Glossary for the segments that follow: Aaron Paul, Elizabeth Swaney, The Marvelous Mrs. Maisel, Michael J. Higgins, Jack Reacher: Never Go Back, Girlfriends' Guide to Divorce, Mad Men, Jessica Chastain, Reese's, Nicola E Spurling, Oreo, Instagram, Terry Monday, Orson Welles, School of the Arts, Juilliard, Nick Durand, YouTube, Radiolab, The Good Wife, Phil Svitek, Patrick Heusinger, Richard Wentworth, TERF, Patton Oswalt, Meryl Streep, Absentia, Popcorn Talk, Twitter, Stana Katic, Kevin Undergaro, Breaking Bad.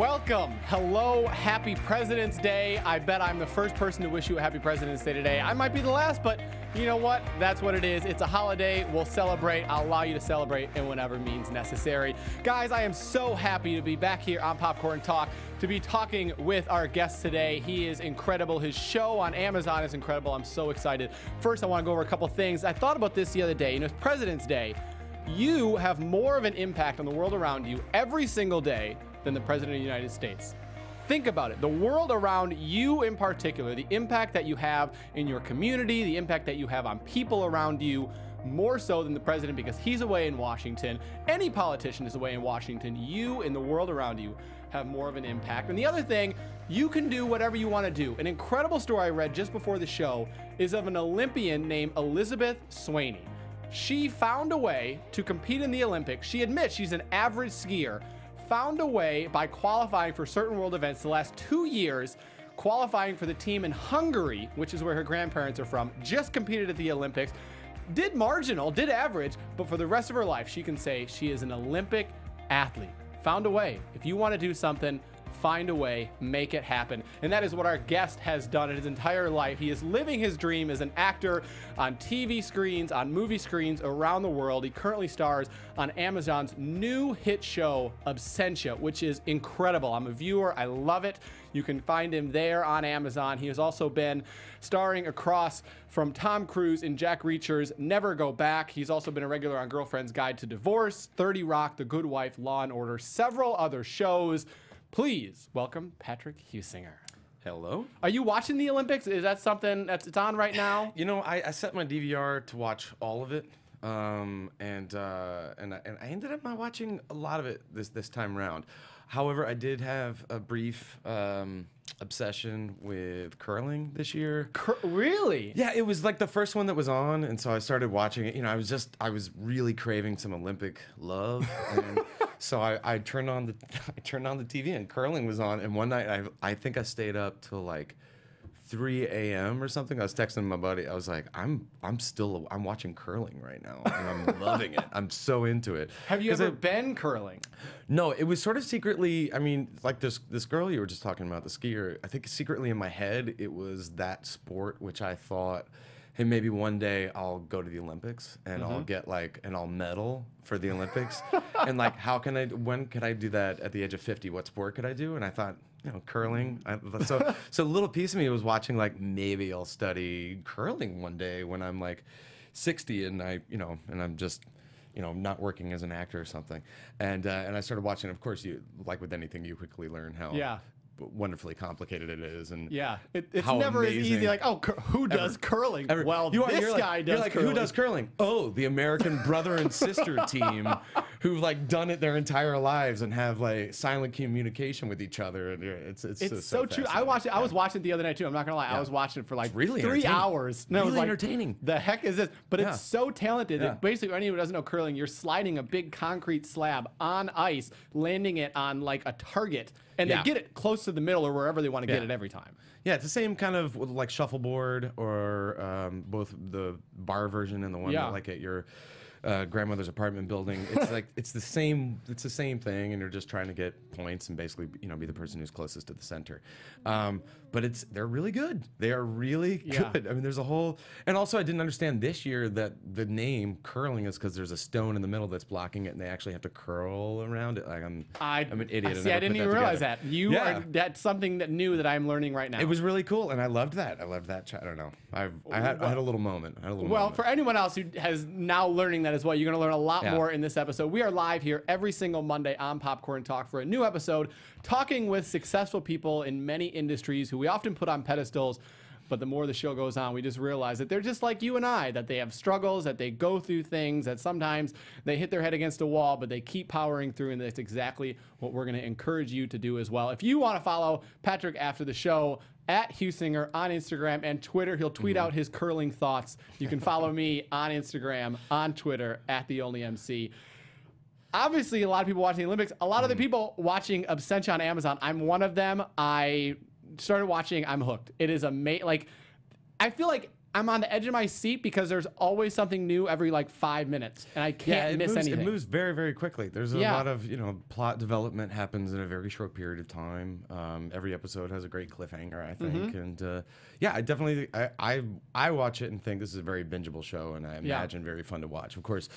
Welcome. Hello. Happy President's Day. I bet I'm the first person to wish you a happy President's Day today. I might be the last, but you know what? That's what it is. It's a holiday. We'll celebrate. I'll allow you to celebrate in whatever means necessary. Guys, I am so happy to be back here on Popcorn Talk to be talking with our guest today. He is incredible. His show on Amazon is incredible. I'm so excited. First, I want to go over a couple things. I thought about this the other day. You know, it's President's Day. You have more of an impact on the world around you every single day than the President of the United States. Think about it. The world around you in particular, the impact that you have in your community, the impact that you have on people around you, more so than the President, because he's away in Washington. Any politician is away in Washington. You in the world around you have more of an impact. And the other thing, you can do whatever you want to do. An incredible story I read just before the show is of an Olympian named Elizabeth Swaney. She found a way to compete in the Olympics. She admits she's an average skier. Found a way by qualifying for certain world events the last 2 years, qualifying for the team in Hungary, which is where her grandparents are from, just competed at the Olympics, did marginal, did average, but for the rest of her life, she can say she is an Olympic athlete. Found a way. If you want to do something, find a way, make it happen. And that is what our guest has done in his entire life. He is living his dream as an actor on TV screens, on movie screens around the world. He currently stars on Amazon's new hit show, Absentia, which is incredible. I'm a viewer. I love it. You can find him there on Amazon. He has also been starring across from Tom Cruise in Jack Reacher's Never Go Back. He's also been a regular on Girlfriend's Guide to Divorce, 30 Rock, The Good Wife, Law & Order, several other shows. Please welcome Patrick Heusinger. Hello. Are you watching the Olympics? Is that something that's it's on right now? You know, I set my DVR to watch all of it, and I ended up not watching a lot of it this time around. However, I did have a brief obsession with curling this year. Really? Yeah, it was like the first one that was on, and so I started watching it. You know, I was really craving some Olympic love. And so I turned on the TV and curling was on, and one night I think I stayed up till like 3 a.m. or something. I was texting my buddy. I was like, I'm watching curling right now, and I'm loving it. I'm so into it. Have you ever been curling? No, it was sort of secretly. I mean, like this girl you were just talking about, the skier. I think secretly in my head it was that sport, which I thought, hey, maybe one day I'll go to the Olympics and I'll get like, and I'll medal for the Olympics. And like, when could I do that at the age of 50? What sport could I do? And I thought, you know, curling. So a little piece of me was watching like, maybe I'll study curling one day when I'm like 60 and I'm just, you know, not working as an actor or something. And I started watching, of course, you like with anything, you quickly learn how. Yeah. Wonderfully complicated it is, and yeah, it's never as easy. Like, oh, who does curling? Well, this guy does. You're like, who does curling? Oh, the American brother and sister team, who've like done it their entire lives and have like silent communication with each other. And it's so true. I watched it. I was watching it the other night too. I'm not gonna lie. Yeah. I was watching it for like really 3 hours. No, really entertaining. The heck is this? But it's so talented. That basically, anyone who doesn't know curling, you're sliding a big concrete slab on ice, landing it on like a target. And they get it close to the middle or wherever they want to get it every time. Yeah, it's the same kind of like shuffleboard or both the bar version and the one that, like at your grandmother's apartment building. It's like it's the same thing, and you're just trying to get points and basically, you know, be the person who's closest to the center. But they're really good. They are really good. I mean, there's a whole, and also I didn't understand this year that the name curling is because there's a stone in the middle that's blocking it, and they actually have to curl around it. Like I'm an idiot. See, I didn't even realize that. You are, that's something that new that I'm learning right now. It was really cool, and I loved that. I loved that. I don't know. I had a little moment. Well, for anyone else who has now learning that as well, you're going to learn a lot more in this episode. We are live here every single Monday on Popcorn Talk for a new episode, talking with successful people in many industries who we often put on pedestals, but the more the show goes on, we just realize that they're just like you and I, that they have struggles, that they go through things, that sometimes they hit their head against a wall, but they keep powering through, and that's exactly what we're going to encourage you to do as well. If you want to follow Patrick after the show, at Heusinger on Instagram and Twitter. He'll tweet out his curling thoughts. You can follow me on Instagram, on Twitter, at TheOnlyMC. Obviously, a lot of people watching the Olympics. A lot of the people watching Absentia on Amazon, I'm one of them. I started watching. I'm hooked. It is amazing. Like, I feel like I'm on the edge of my seat because there's always something new every like 5 minutes, and I can't miss anything. It moves very, very quickly. There's a lot of, you know, plot development happens in a very short period of time. Every episode has a great cliffhanger, I think. And yeah, I definitely, I watch it and think this is a very bingeable show, and I imagine very fun to watch. Of course,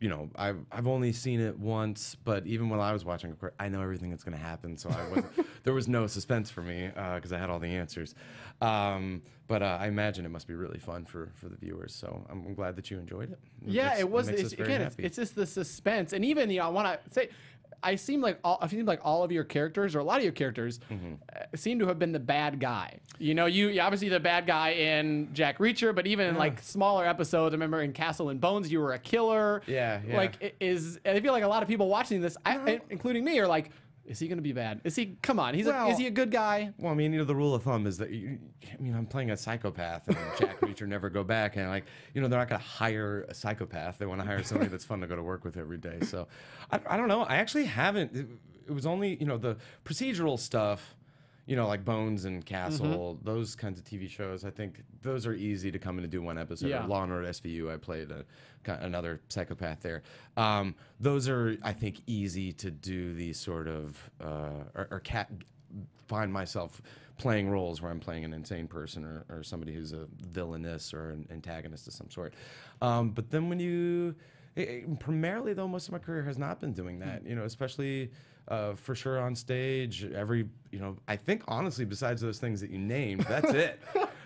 you know, I've only seen it once, but even when I was watching, of course, I know everything that's going to happen, so I wasn't, there was no suspense for me because I had all the answers. But I imagine it must be really fun for the viewers. So I'm glad that you enjoyed it. It's just the suspense, and even, you know, I want to say, I seem like all of your characters, or a lot of your characters, seem to have been the bad guy. You know, you obviously the bad guy in Jack Reacher, but even in like smaller episodes, I remember in Castle and Bones, you were a killer. Like I feel like a lot of people watching this, including me, are like, is he going to be bad? Is he? Come on, is he a good guy? Well, I mean, you know, the rule of thumb is that I'm playing a psychopath, and Jack Reacher Never Go Back, and like, you know, they're not going to hire a psychopath. They want to hire somebody that's fun to go to work with every day. So, I don't know. I actually haven't. It was only, you know, the procedural stuff, you know, like Bones and Castle, those kinds of TV shows. I think those are easy to come in and do one episode. Yeah. Law & Order SVU, I played another psychopath there. Those are, I think, easy to do these sort of, find myself playing roles where I'm playing an insane person or somebody who's a villainess or an antagonist of some sort. But then when you... primarily, though, most of my career has not been doing that, you know, especially for sure on stage. Every, you know, I think, honestly, besides those things that you named, that's it.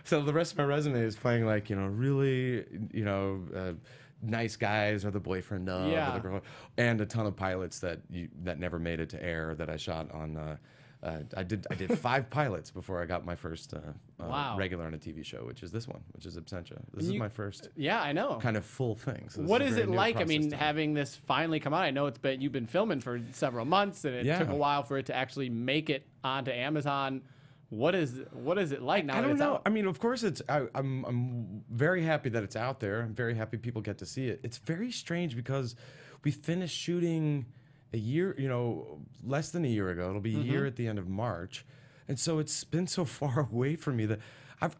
So the rest of my resume is playing, like, you know, really, you know, nice guys, or the boyfriend of, or the girl, and a ton of pilots that never made it to air that I shot on. I did 5 pilots before I got my first regular on a TV show, which is this one, which is Absentia. This is my first I know, kind of full thing. So what is it like? I mean, having this finally come out, I know you've been filming for several months, and it took a while for it to actually make it onto Amazon. What is it like now that it's out? I don't know. I mean, of course, I'm very happy that it's out there. I'm very happy people get to see it. It's very strange because we finished shooting a year, you know, less than a year ago. It'll be a year at the end of March. And so it's been so far away from me that,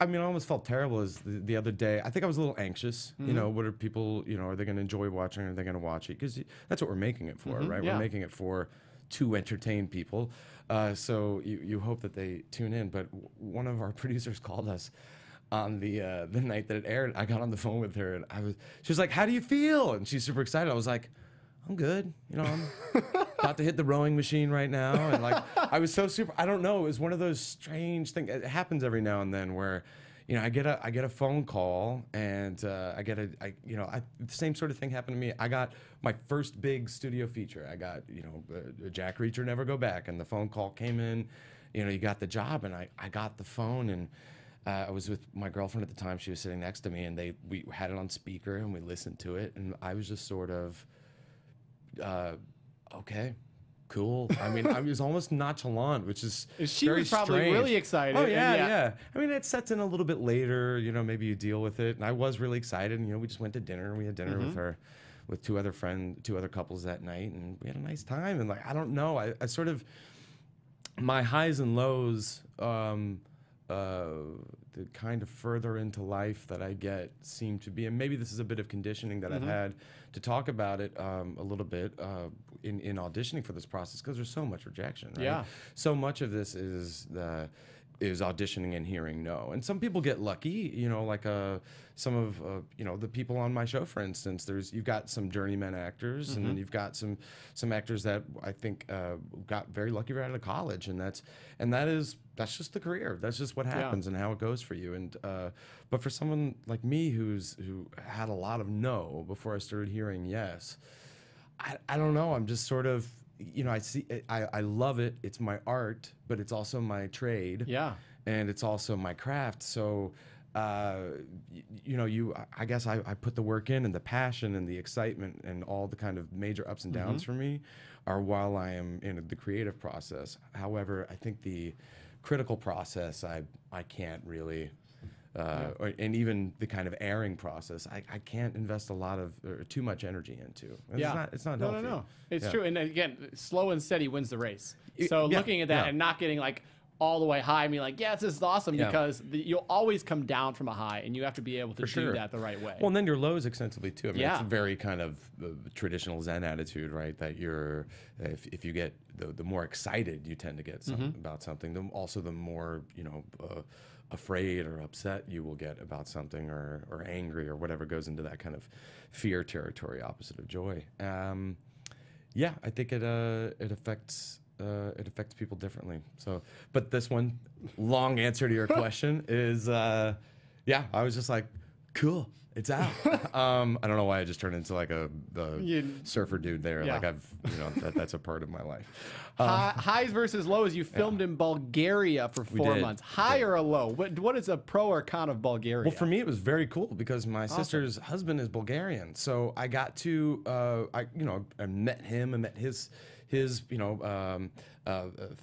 I mean, I almost felt terrible as the other day. I think I was a little anxious. You know, what are people, you know, are they going to enjoy watching? Are they going to watch it? Because that's what we're making it for, right? We're making it for to entertain people. So you hope that they tune in. But one of our producers called us on the night that it aired. I got on the phone with her, and she was like, "How do you feel?" And she's super excited. I was like, "I'm good, you know, I'm about to hit the rowing machine right now." And like, I was so super, I don't know, it was one of those strange things. It happens every now and then where, you know, I get a phone call, and the same sort of thing happened to me. I got my first big studio feature. I got, you know, Jack Reacher Never Go Back, and the phone call came in, you know, you got the job, and I got the phone, and I was with my girlfriend at the time. She was sitting next to me, and we had it on speaker, and we listened to it, and I was just sort of, okay, cool. I mean, I was almost nonchalant, which is she was probably really excited. Oh yeah, yeah. I mean, it sets in a little bit later. You know, maybe you deal with it. And I was really excited. And, you know, we just went to dinner. We had dinner with her, with two other couples that night, and we had a nice time. And like, I don't know, I sort of, my highs and lows, the kind of further into life that I get seem to be, and maybe this is a bit of conditioning that I've had to talk about it a little bit in auditioning for this process, because there's so much rejection, right? Yeah. So much of this is auditioning and hearing no. And some people get lucky, you know, like some of you know, the people on my show, for instance. You've got some journeyman actors, and then you've got some actors that I think got very lucky right out of college, and that's just the career. That's just what happens and how it goes for you. And but for someone like me who had a lot of no before I started hearing yes, I don't know. I'm just sort of, you know, I love it. It's my art, but it's also my trade. Yeah. And it's also my craft. So, you know, I guess I put the work in, and the passion and the excitement and all the kind of major ups and downs for me are while I am in the creative process. However, I think the critical process, I can't really... and even the kind of airing process, I can't invest a lot of, or too much energy into. It's not healthy. No. It's true. And again, slow and steady wins the race. So looking at that and not getting like all the way high and be like, yes, this is awesome, because you'll always come down from a high, and you have to be able to do that the right way. Well, and then your lows extensively too. I mean, it's a very kind of traditional Zen attitude, right? That you're, if you get the more excited you tend to get about something, the more, you know, afraid or upset you will get about something, or angry or whatever goes into that kind of fear territory, opposite of joy. Yeah, I think it affects people differently. So, but this one, long answer to your question is, yeah, I was just like, cool, it's out. I don't know why I just turned into like a surfer dude there. Yeah. Like I've, you know, that's a part of my life. Highs versus lows. You filmed in Bulgaria for 4 months. High or a low? What is a pro or con of Bulgaria? Well, for me, it was very cool because my sister's husband is Bulgarian, so I got to, you know, I met him and met his you know,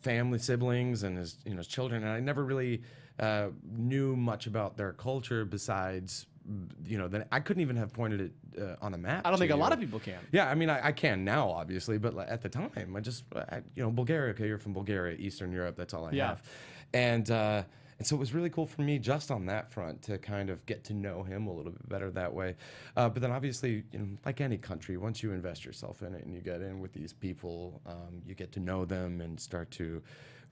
family, siblings, and his, you know, his children, and I never really knew much about their culture besides, you know, I couldn't even have pointed it on a map. I don't think a lot of people can. Yeah, I mean, I can now, obviously, but at the time, I just, you know, Bulgaria, okay, you're from Bulgaria, Eastern Europe, that's all I have. And so it was really cool for me just on that front to kind of get to know him a little bit better that way. But then obviously, you know, like any country, once you invest yourself in it and you get in with these people, you get to know them and start to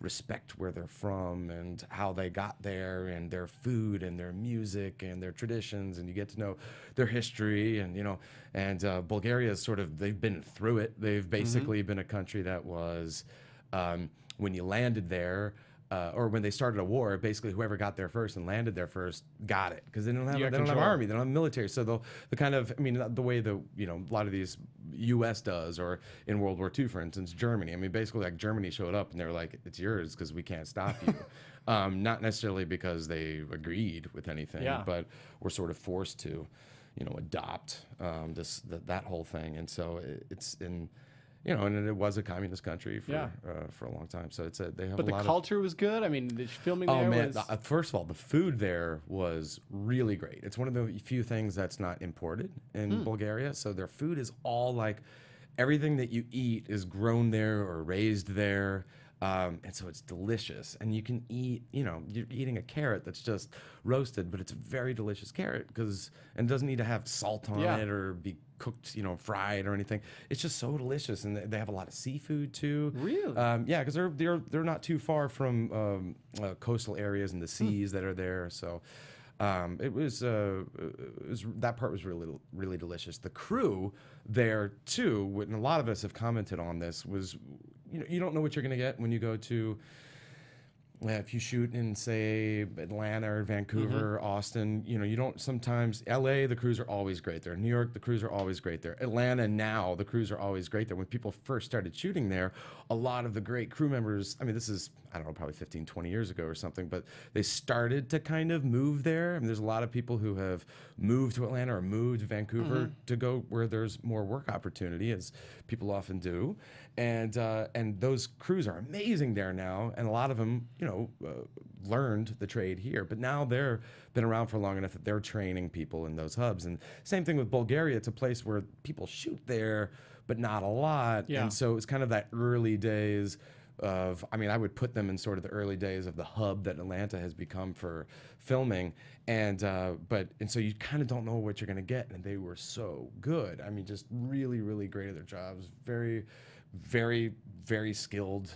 respect where they're from and how they got there and their food and their music and their traditions, and you get to know their history. And, you know, and Bulgaria is sort of, they've been through it. They've basically been a country that was, when you landed there, or when they started a war, basically whoever got there first and landed there first got it, because they don't have army, they don't have military. So the kind of, I mean, the way the, you know, a lot of these U.S. does, or in World War II, for instance, Germany. I mean, basically like Germany showed up and they were like, it's yours because we can't stop you. Not necessarily because they agreed with anything, but were sort of forced to, you know, adopt that whole thing. And so it's in. You know, and it was a communist country for a long time. So it's they have. But the culture was good. I mean, the filming there was. Oh man! First of all, the food there was really great. It's one of the few things that's not imported in Bulgaria. So their food is all like, everything that you eat is grown there or raised there. And so it's delicious, and you can eat, you know, you're eating a carrot that's just roasted, but it's a very delicious carrot and doesn't need to have salt on it or be cooked, you know, fried or anything. It's just so delicious. And they have a lot of seafood too. Really? Yeah. Cause they're not too far from, coastal areas and the seas that are there. So, that part was really, really delicious. The crew there too, and a lot of us have commented on this, was, you know, you don't know what you're going to get when you go to, if you shoot in, say, Atlanta or Vancouver, Austin, you know, you don't sometimes, LA, the crews are always great there. New York, the crews are always great there. Atlanta now, the crews are always great there. When people first started shooting there, a lot of the great crew members, I mean, this is, I don't know, probably 15, 20 years ago or something, but they started to kind of move there. I mean, there's a lot of people who have moved to Atlanta or moved to Vancouver to go where there's more work opportunity, as people often do. And those crews are amazing there now, and a lot of them, you know, learned the trade here. But now they've been around for long enough that they're training people in those hubs. And same thing with Bulgaria. It's a place where people shoot there, but not a lot. Yeah. And so it's kind of that early days of, I mean, I would put them in sort of the early days of the hub that Atlanta has become for filming. And so you kind of don't know what you're going to get. And they were so good. I mean, just really, really great at their jobs. Very, very, very skilled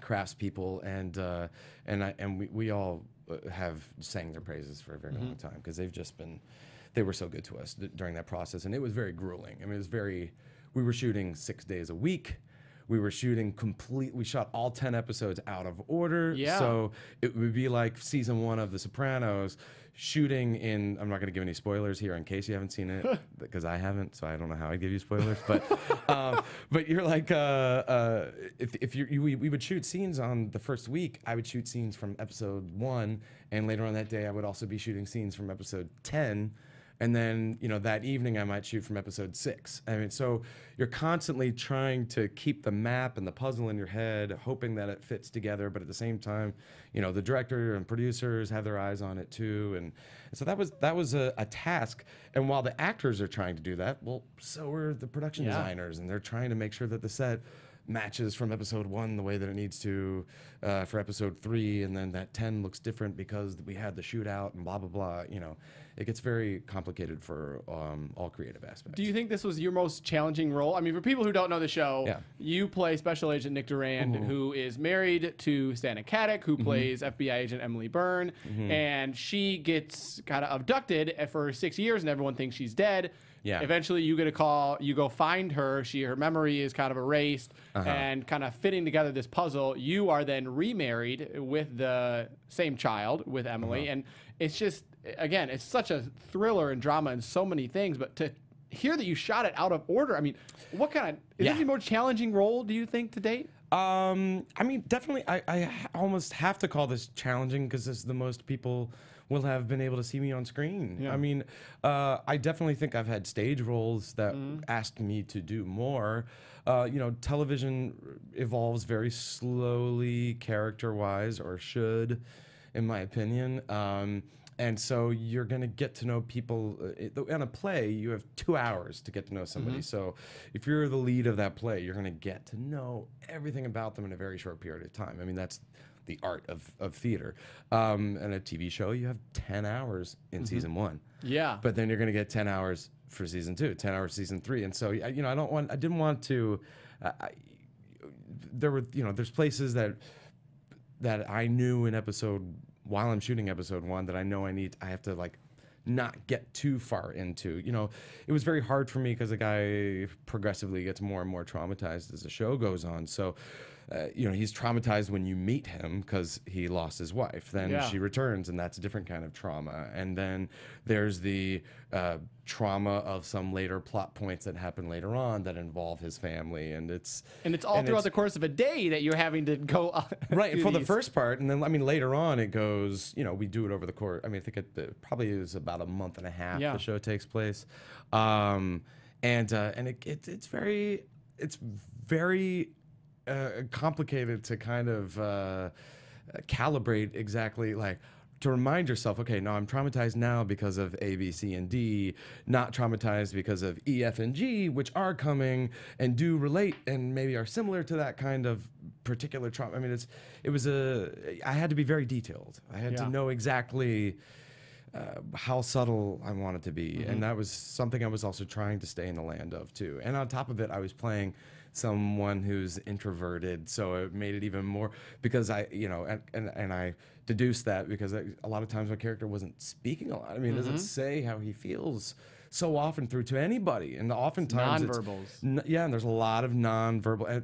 craftspeople, and we all have sang their praises for a very long time, because they've just been, they were so good to us during that process, and it was very grueling. I mean, it was very, we were shooting 6 days a week. We were shooting we shot all 10 episodes out of order. Yeah. So it would be like season 1 of The Sopranos, shooting in, I'm not going to give any spoilers here in case you haven't seen it, because I haven't, so I don't know how I give you spoilers, but but you're like, we would shoot scenes on the first week. I would shoot scenes from episode 1, and later on that day I would also be shooting scenes from episode 10. And then, you know, that evening I might shoot from episode 6. I mean, so you're constantly trying to keep the map and the puzzle in your head, hoping that it fits together. But at the same time, you know, the director and producers have their eyes on it too. And so that was a task. And while the actors are trying to do that, well, so are the production designers, and they're trying to make sure that the set matches from episode 1 the way that it needs to for episode 3, and then that 10 looks different because we had the shootout and blah, blah, blah. You know, it gets very complicated for all creative aspects. Do you think this was your most challenging role? I mean, for people who don't know the show, yeah. You play Special Agent Nick Durand, mm-hmm. who is married to Stana Katic, who mm-hmm. plays FBI agent Emily Byrne, mm-hmm. and she gets kind of abducted for 6 years, and everyone thinks she's dead. Yeah. Eventually, you get a call. You go find her. Her memory is kind of erased, uh-huh. and kind of fitting together this puzzle. You are then remarried with the same child, with Emily, uh-huh. and it's just, again, it's such a thriller and drama and so many things. But to hear that you shot it out of order, I mean, what kind of is yeah. this a more challenging role, do you think, to date? I mean, definitely, I almost have to call this challenging because this is the most people will have been able to see me on screen. Yeah. I mean, I definitely think I've had stage roles that asked me to do more. You know, television evolves very slowly, character-wise, or should, in my opinion. And so you're going to get to know people. On a play, you have 2 hours to get to know somebody. Mm-hmm. So if you're the lead of that play, you're going to get to know everything about them in a very short period of time. I mean, that's the art of theater. And a TV show, you have 10 hours in mm-hmm. season 1. Yeah. But then you're going to get 10 hours for season 2, 10 hours season 3. And so, you know, I didn't want to, there were, you know, there's places that I knew in episode while I'm shooting episode 1 that I know I have to, like, not get too far into. You know, it was very hard for me because the guy progressively gets more and more traumatized as the show goes on. So, you know, he's traumatized when you meet him because he lost his wife. Then yeah. she returns, and that's a different kind of trauma. And then there's the trauma of some later plot points that happen later on that involve his family, and it's all throughout the course of a day that you're having to go right for the first part, and then I mean later on it goes. You know, we do it over the course. I mean, I think it probably is about a month and a half yeah. the show takes place, and it's very complicated to kind of calibrate exactly, like, to remind yourself, okay, no, I'm traumatized now because of A, B, C, and D, not traumatized because of E, F, and G, which are coming and do relate and maybe are similar to that kind of particular trauma. I mean, I had to be very detailed. I had yeah. to know exactly how subtle I wanted to be. Mm-hmm. And that was something I was also trying to stay in the land of, too. And on top of it, I was playing someone who's introverted, so it made it even more, because I, you know, and I deduced that because a lot of times my character wasn't speaking a lot. I mean, mm-hmm. doesn't say how he feels so often through to anybody, and oftentimes nonverbals. Yeah, and there's a lot of nonverbal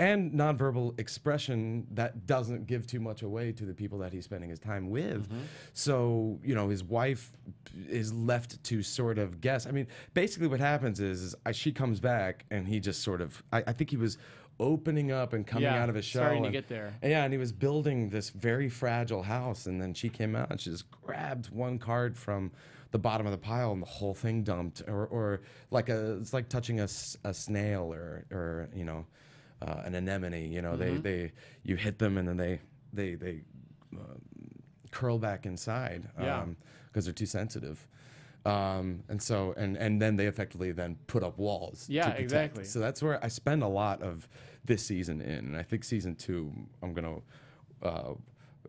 nonverbal expression that doesn't give too much away to the people that he's spending his time with. Mm-hmm. So, you know, his wife is left to sort of guess. I mean, basically what happens is she comes back and he just sort of, I think he was opening up and coming out of his shell. Starting to get there. Yeah, and he was building this very fragile house, and then she came out and she just grabbed one card from the bottom of the pile, and the whole thing dumped, or like it's like touching a snail or you know, an anemone, you know, mm-hmm. you hit them and then they curl back inside because they're too sensitive, and then they effectively put up walls. Yeah, exactly. So that's where I spend a lot of this season in, and I think season 2 I'm gonna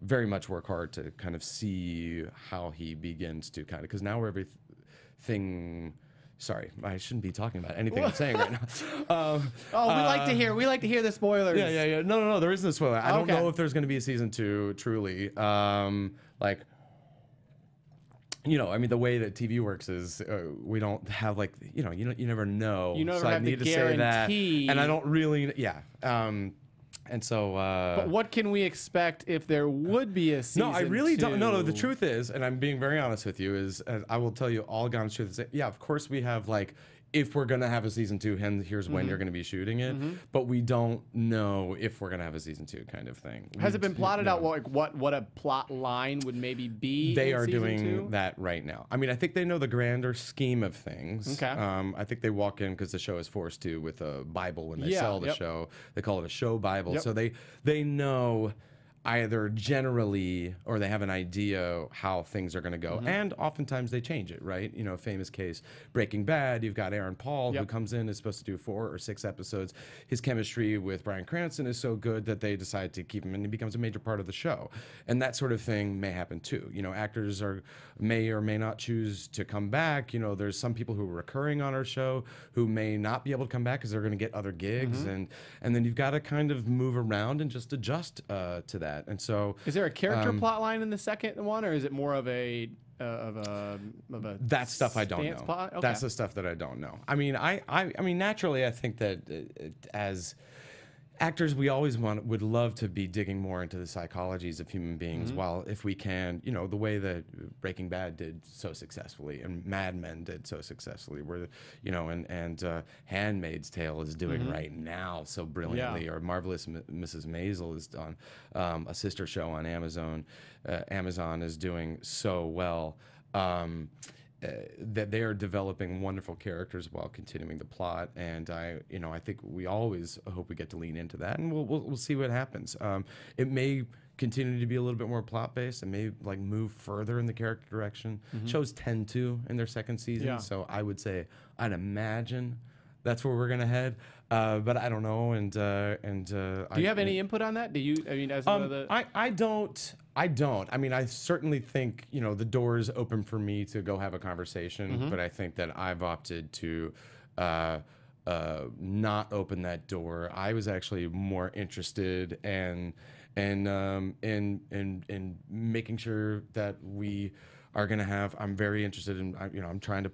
very much work hard to kind of see how he begins to kind of, because now everything. Sorry, I shouldn't be talking about anything I'm saying right now. We like to hear the spoilers. Yeah. No, there isn't a spoiler. I don't know if there's going to be a season 2, truly. Like, you know, I mean, the way that TV works is we don't have, like, you never know. You never so have I need the to guarantee. Say that, and I don't really, yeah. And so, but what can we expect if there would be a season? No, I really 2? Don't. No, the truth is, and I'm being very honest with you, is I will tell you all God's truth. Is, yeah, of course we have, like, if we're gonna have a season 2, and here's when mm-hmm. you're gonna be shooting it, mm-hmm. but we don't know if we're gonna have a season 2 kind of thing. Has it been plotted out? Like what a plot line would maybe be? They are doing that right now. I mean, I think they know the grander scheme of things. Okay. I think they walk in because the show is forced to with a Bible when they sell the show. They call it a show Bible. Yep. So they know. either generally, or they have an idea how things are going to go. Mm-hmm. And oftentimes they change it, right? You know, famous case, Breaking Bad, you've got Aaron Paul, yep, who comes in, is supposed to do 4 or 6 episodes. His chemistry with Brian Cranston is so good that they decide to keep him, and he becomes a major part of the show. And that sort of thing may happen too. You know, actors may or may not choose to come back. You know, there's some people who are recurring on our show who may not be able to come back because they're going to get other gigs. Mm-hmm. And then you've got to kind of move around and just adjust to that. And so, is there a character plot line in the second one, or is it more of a that stuff I don't know. Okay. That's the stuff that I don't know. I mean, I mean, naturally, I think that as actors, we always would love to be digging more into the psychologies of human beings. Mm-hmm. While if we can, you know, the way that Breaking Bad did so successfully and Mad Men did so successfully, where, you know, and Handmaid's Tale is doing mm-hmm. right now so brilliantly, yeah, or Marvelous Mrs. Maisel is on a sister show on Amazon. Amazon is doing so well. That they are developing wonderful characters while continuing the plot, and I think we always hope we get to lean into that, and we'll see what happens. It may continue to be a little bit more plot based, and may like move further in the character direction. Mm-hmm. Shows tend to in their second season, yeah, so I would say I'd imagine that's where we're gonna head. But I don't know, do you have any input on that? Do you? I mean, as one of the I don't. I mean, I certainly think, you know, the door is open for me to go have a conversation, mm-hmm, but I think that I've opted to not open that door. I was actually more interested in making sure that we are going to have. I'm very interested in, you know, I'm trying to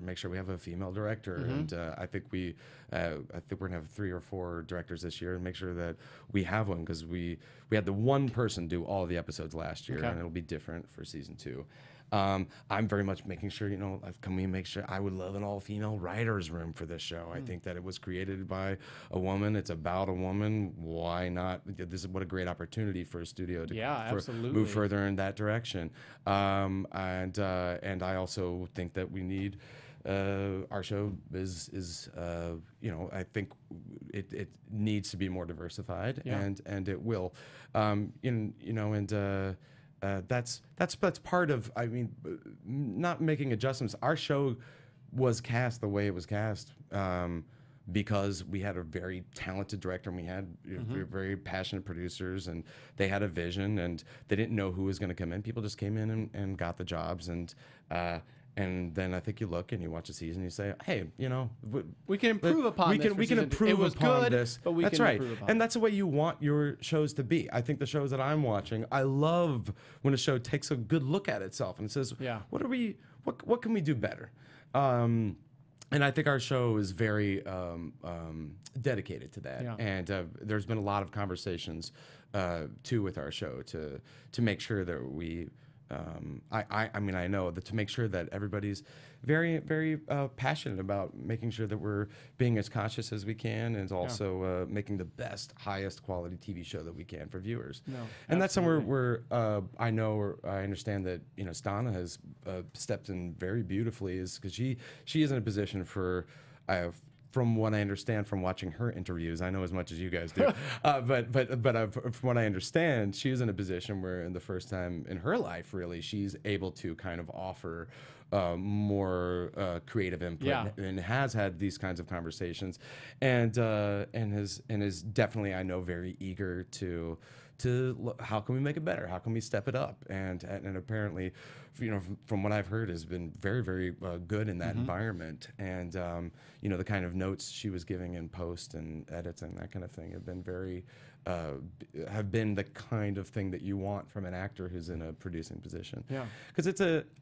make sure we have a female director, mm-hmm, and I think we're gonna have 3 or 4 directors this year, and make sure that we have one, because we had the one person do all the episodes last year, okay, and it'll be different for season 2. I'm very much making sure, you know, can we make sure, I would love an all-female writer's room for this show. Mm. I think that it was created by a woman. It's about a woman. Why not? This is what a great opportunity for a studio to, yeah, move further in that direction. And I also think that we need, our show is you know, I think it needs to be more diversified, yeah, and it will, that's part of, I mean, not making adjustments. Our show was cast the way it was cast because we had a very talented director, and we had, you know, mm-hmm, very passionate producers, and they had a vision, and they didn't know who was going to come in. People just came in and got the jobs, and then I think you look and you watch a season and you say, hey, you know, we can improve upon this. We can improve upon this. And that's the way you want your shows to be. I think the shows that I'm watching, I love when a show takes a good look at itself and says, yeah, what can we do better? And I think our show is very dedicated to that. Yeah. And there's been a lot of conversations too with our show to make sure that we, I know that to make sure that everybody's very, very passionate about making sure that we're being as conscious as we can, and also, yeah, making the best, highest quality TV show that we can for viewers. No, and absolutely, that's somewhere where I know, or I understand that, you know, Stana has stepped in very beautifully, is because she is in a position for, from what I understand from watching her interviews, I know as much as you guys do, but from what I understand, she was in a position where, in the first time in her life, really, she's able to kind of offer more creative input, yeah, and has had these kinds of conversations, and is definitely, I know, very eager to how can we make it better? How can we step it up? And apparently, you know, from what I've heard, has been very, very good in that, mm-hmm, environment. And, you know, the kind of notes she was giving in post and edits and that kind of thing have been very, have been the kind of thing that you want from an actor who's in a producing position. Yeah. Because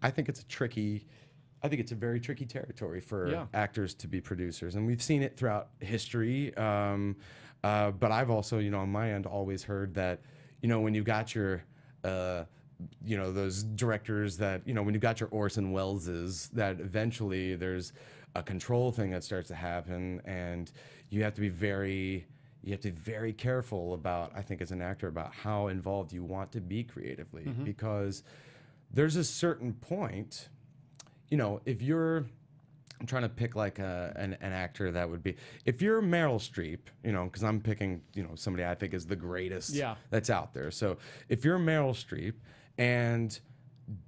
I think it's a very tricky territory for, yeah, actors to be producers. And we've seen it throughout history. But I've also, you know, on my end, always heard that, you know, when you got your, you know, those directors that, you know, when you got your Orson Welleses, that eventually there's a control thing that starts to happen, and you have to be very careful about, I think, as an actor, about how involved you want to be creatively, mm-hmm, because there's a certain point, you know, if you're I'm trying to pick like an actor that would be, if you're Meryl Streep, you know, because I'm picking, you know, somebody I think is the greatest that's out there. So if you're Meryl Streep and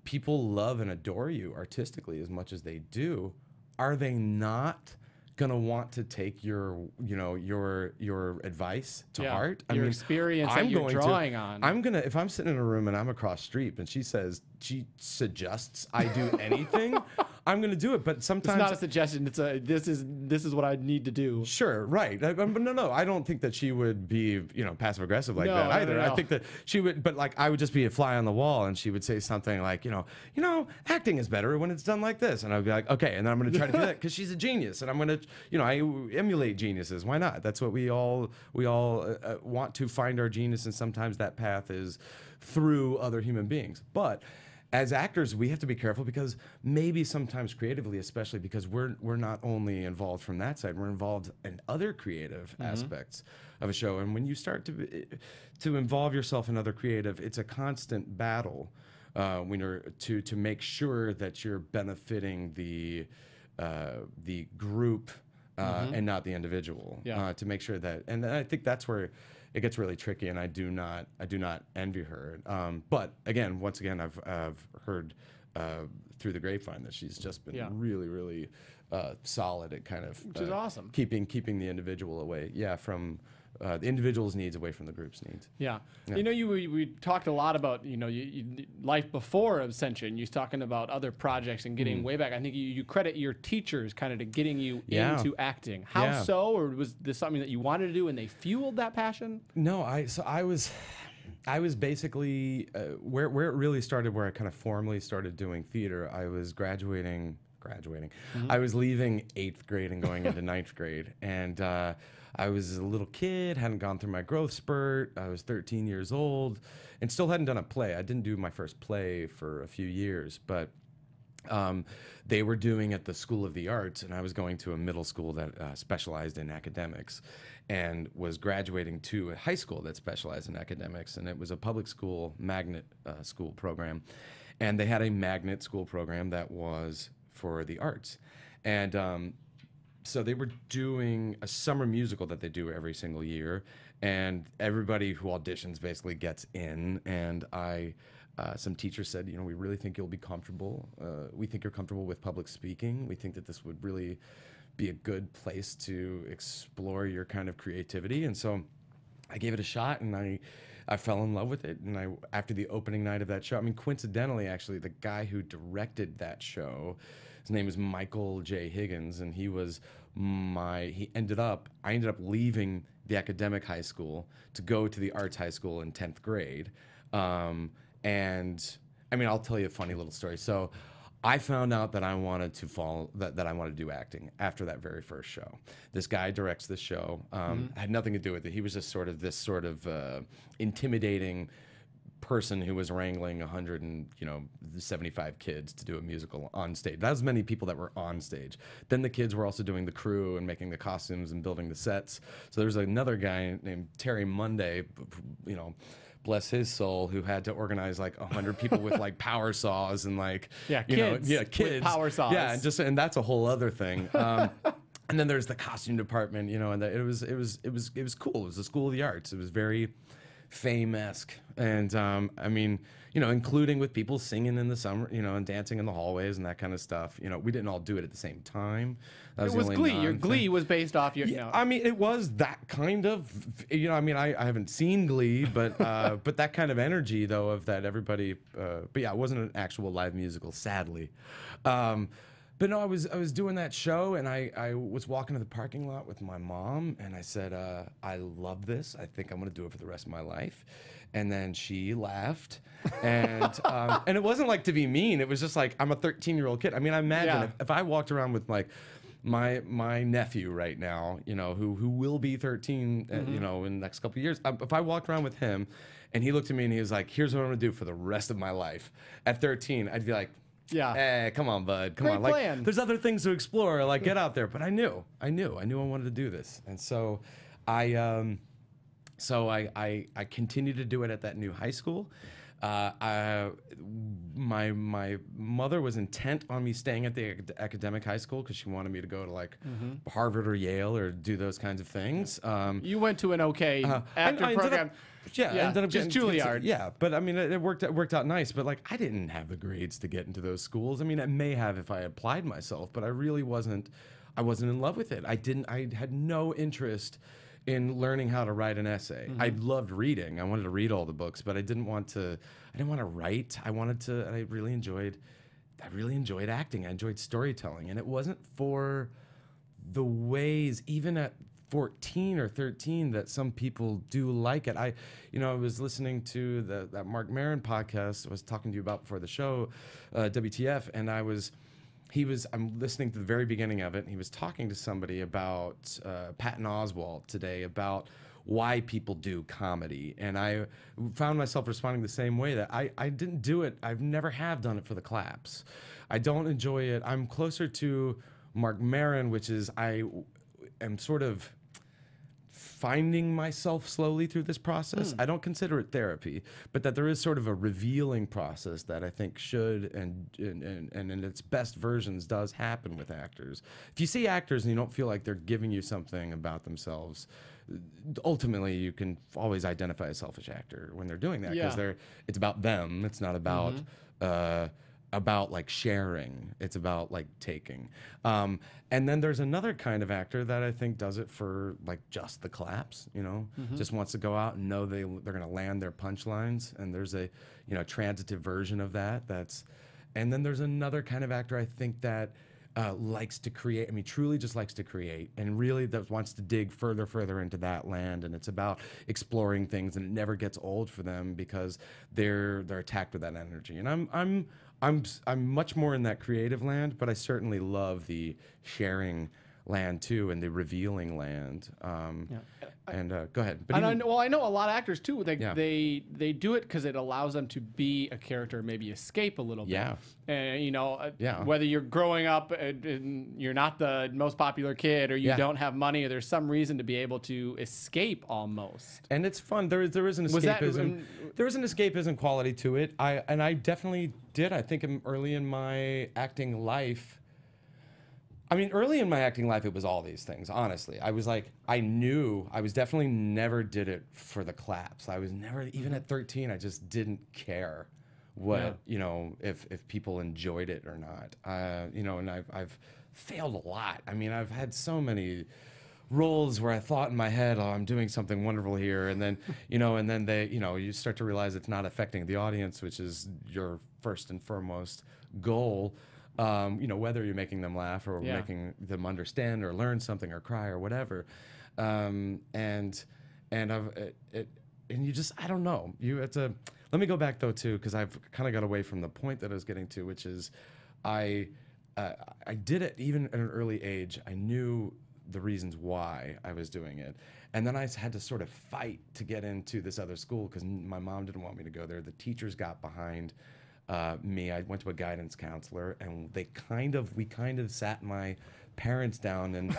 people love and adore you artistically as much as they do, are they not gonna want to take your, you know, your advice to heart? I mean, experience that you're drawing on. I'm gonna, if I'm sitting in a room and I'm across street and she says, she suggests I do anything, I'm gonna do it. But sometimes it's not a suggestion. It's a this is what I need to do. Sure, right. But no, I don't think that she would be, you know, passive aggressive like that either. No. I think that she would, but like I would just be a fly on the wall, and she would say something like, you know, acting is better when it's done like this, and I'd be like, okay, and then I'm gonna try to do that because she's a genius, and I'm gonna. You know, I emulate geniuses. Why not? That's what we all want to find our genius, and sometimes that path is through other human beings. But as actors, we have to be careful because maybe sometimes creatively, especially because we're not only involved from that side, we're involved in other creative aspects of a show. And when you start to involve yourself in other creative, it's a constant battle when you're to make sure that you're benefiting the group and not the individual, to make sure that, and I think that's where it gets really tricky, and I do not envy her, but again, once again, I've heard through the grapevine that she's just been really solid at kind of, which is awesome, keeping the individual away from the individual's needs away from the group's needs. You know, we talked a lot about, you know, life before Absentia, and you was talking about other projects and getting way back. I think you credit your teachers kind of to getting you into acting. How so? Or was this something that you wanted to do and they fueled that passion? No, I was basically where it really started, where I kind of formally started doing theater. I was graduating. I was leaving 8th grade and going into 9th grade, and I was a little kid, hadn't gone through my growth spurt. I was 13 years old and still hadn't done a play. I didn't do my first play for a few years, but they were doing at the School of the Arts, and I was going to a middle school that specialized in academics, and was graduating to a high school that specialized in academics, and it was a public school magnet school program, and they had a magnet school program that was for the arts. And so they were doing a summer musical that they do every single year, and everybody who auditions basically gets in. And some teachers said, you know, we really think you'll be comfortable. We think you're comfortable with public speaking. We think that this would really be a good place to explore your kind of creativity. And so I gave it a shot, and I fell in love with it. And after the opening night of that show, I mean, coincidentally, actually, the guy who directed that show, his name is Michael J. Higgins, and he was I ended up leaving the academic high school to go to the arts high school in 10th grade. And I mean, I'll tell you a funny little story. So I found out that I wanted to that I wanted to do acting after that very first show. This guy directs this show, had nothing to do with it. He was just sort of this sort of intimidating person who was wrangling 175 kids to do a musical on stage. That was many people that were on stage. Then the kids were also doing the crew and making the costumes and building the sets. So there's another guy named Terry Monday, you know, bless his soul, who had to organize like 100 people with like power saws and like kids with power saws. And that's a whole other thing. And then there's the costume department, you know, and it was cool. It was the School of the Arts. It was very fame-esque, and I mean, you know, including with people singing in the summer, you know, and dancing in the hallways and that kind of stuff. You know, we didn't all do it at the same time. It was Glee. Your Glee was based off your. I mean, it was that kind of, you know. I mean, I haven't seen Glee, but but that kind of energy though of that everybody. But yeah, it wasn't an actual live musical, sadly. But no, I was doing that show, and I was walking to the parking lot with my mom, and I said, I love this. I think I'm gonna do it for the rest of my life. And then she laughed, and it wasn't like to be mean. It was just like, I'm a 13-year-old kid. I mean, I imagine if I walked around with like my nephew right now, you know, who will be 13, you know, in the next couple of years. If I walked around with him, and he looked at me and he was like, here's what I'm gonna do for the rest of my life. At 13, I'd be like, hey, come on, bud. Come on. Like, plan. There's other things to explore. Like, get out there. But I knew I wanted to do this, and so I continued to do it at that new high school. My mother was intent on me staying at the academic high school because she wanted me to go to like Harvard or Yale or do those kinds of things. You went to an okay actor program. Yeah, ended up just Juilliard. Yeah, but I mean, it worked out nice. But like, I didn't have the grades to get into those schools. I mean, I may have if I applied myself, but I really wasn't. I wasn't in love with it. I had no interest in learning how to write an essay. I loved reading. I wanted to read all the books, but I didn't want to write. I really enjoyed acting. I enjoyed storytelling, and it wasn't for the ways, even at 14 or 13, that some people do like it. I was listening to that Mark Maron podcast I was talking to you about before the show, WTF, and I'm listening to the very beginning of it, and he was talking to somebody about Patton Oswalt today, about why people do comedy. And I found myself responding the same way, that I didn't do it. I've never have done it for the claps. I don't enjoy it. I'm closer to Mark Maron, which is I am sort of finding myself slowly through this process. I don't consider it therapy, but that there is sort of a revealing process that I think should and in its best versions does happen with actors. If you see actors and you don't feel like they're giving you something about themselves, ultimately you can always identify a selfish actor when they're doing that, because it's about them. It's not about about like sharing, it's about like taking. And then there's another kind of actor that I think does it for like just the claps, you know, just wants to go out and know they're gonna land their punchlines. And there's a, you know, transitive version of that. And then there's another kind of actor I think that likes to create. I mean, truly just likes to create, and really that wants to dig further into that land. And it's about exploring things, and it never gets old for them because they're attacked with that energy. And I'm much more in that creative land, but I certainly love the sharing land too, and the revealing land. Go ahead. But I know a lot of actors too. They do it because it allows them to be a character, maybe escape a little bit. Whether you're growing up and you're not the most popular kid, or you don't have money, or there's some reason to be able to escape almost. And it's fun. There is an escapism. There is an escapism quality to it. I definitely did. I think early in my acting life. It was all these things, honestly. I knew I was definitely never did it for the claps. I was never, even at 13, I just didn't care what, you know, if people enjoyed it or not. You know, and I've failed a lot. I mean, I've had so many roles where I thought in my head, oh, I'm doing something wonderful here. And then, you know, and then you start to realize it's not affecting the audience, which is your first and foremost goal. You know, whether you're making them laugh or making them understand or learn something or cry or whatever, and you just, I don't know, let me go back though too, because I've kind of got away from the point that I was getting to, which is, I did it even at an early age. I knew the reasons why I was doing it, and then I had to sort of fight to get into this other school because my mom didn't want me to go there. The teachers got behind. Me, I went to a guidance counselor, and we kind of sat my parents down and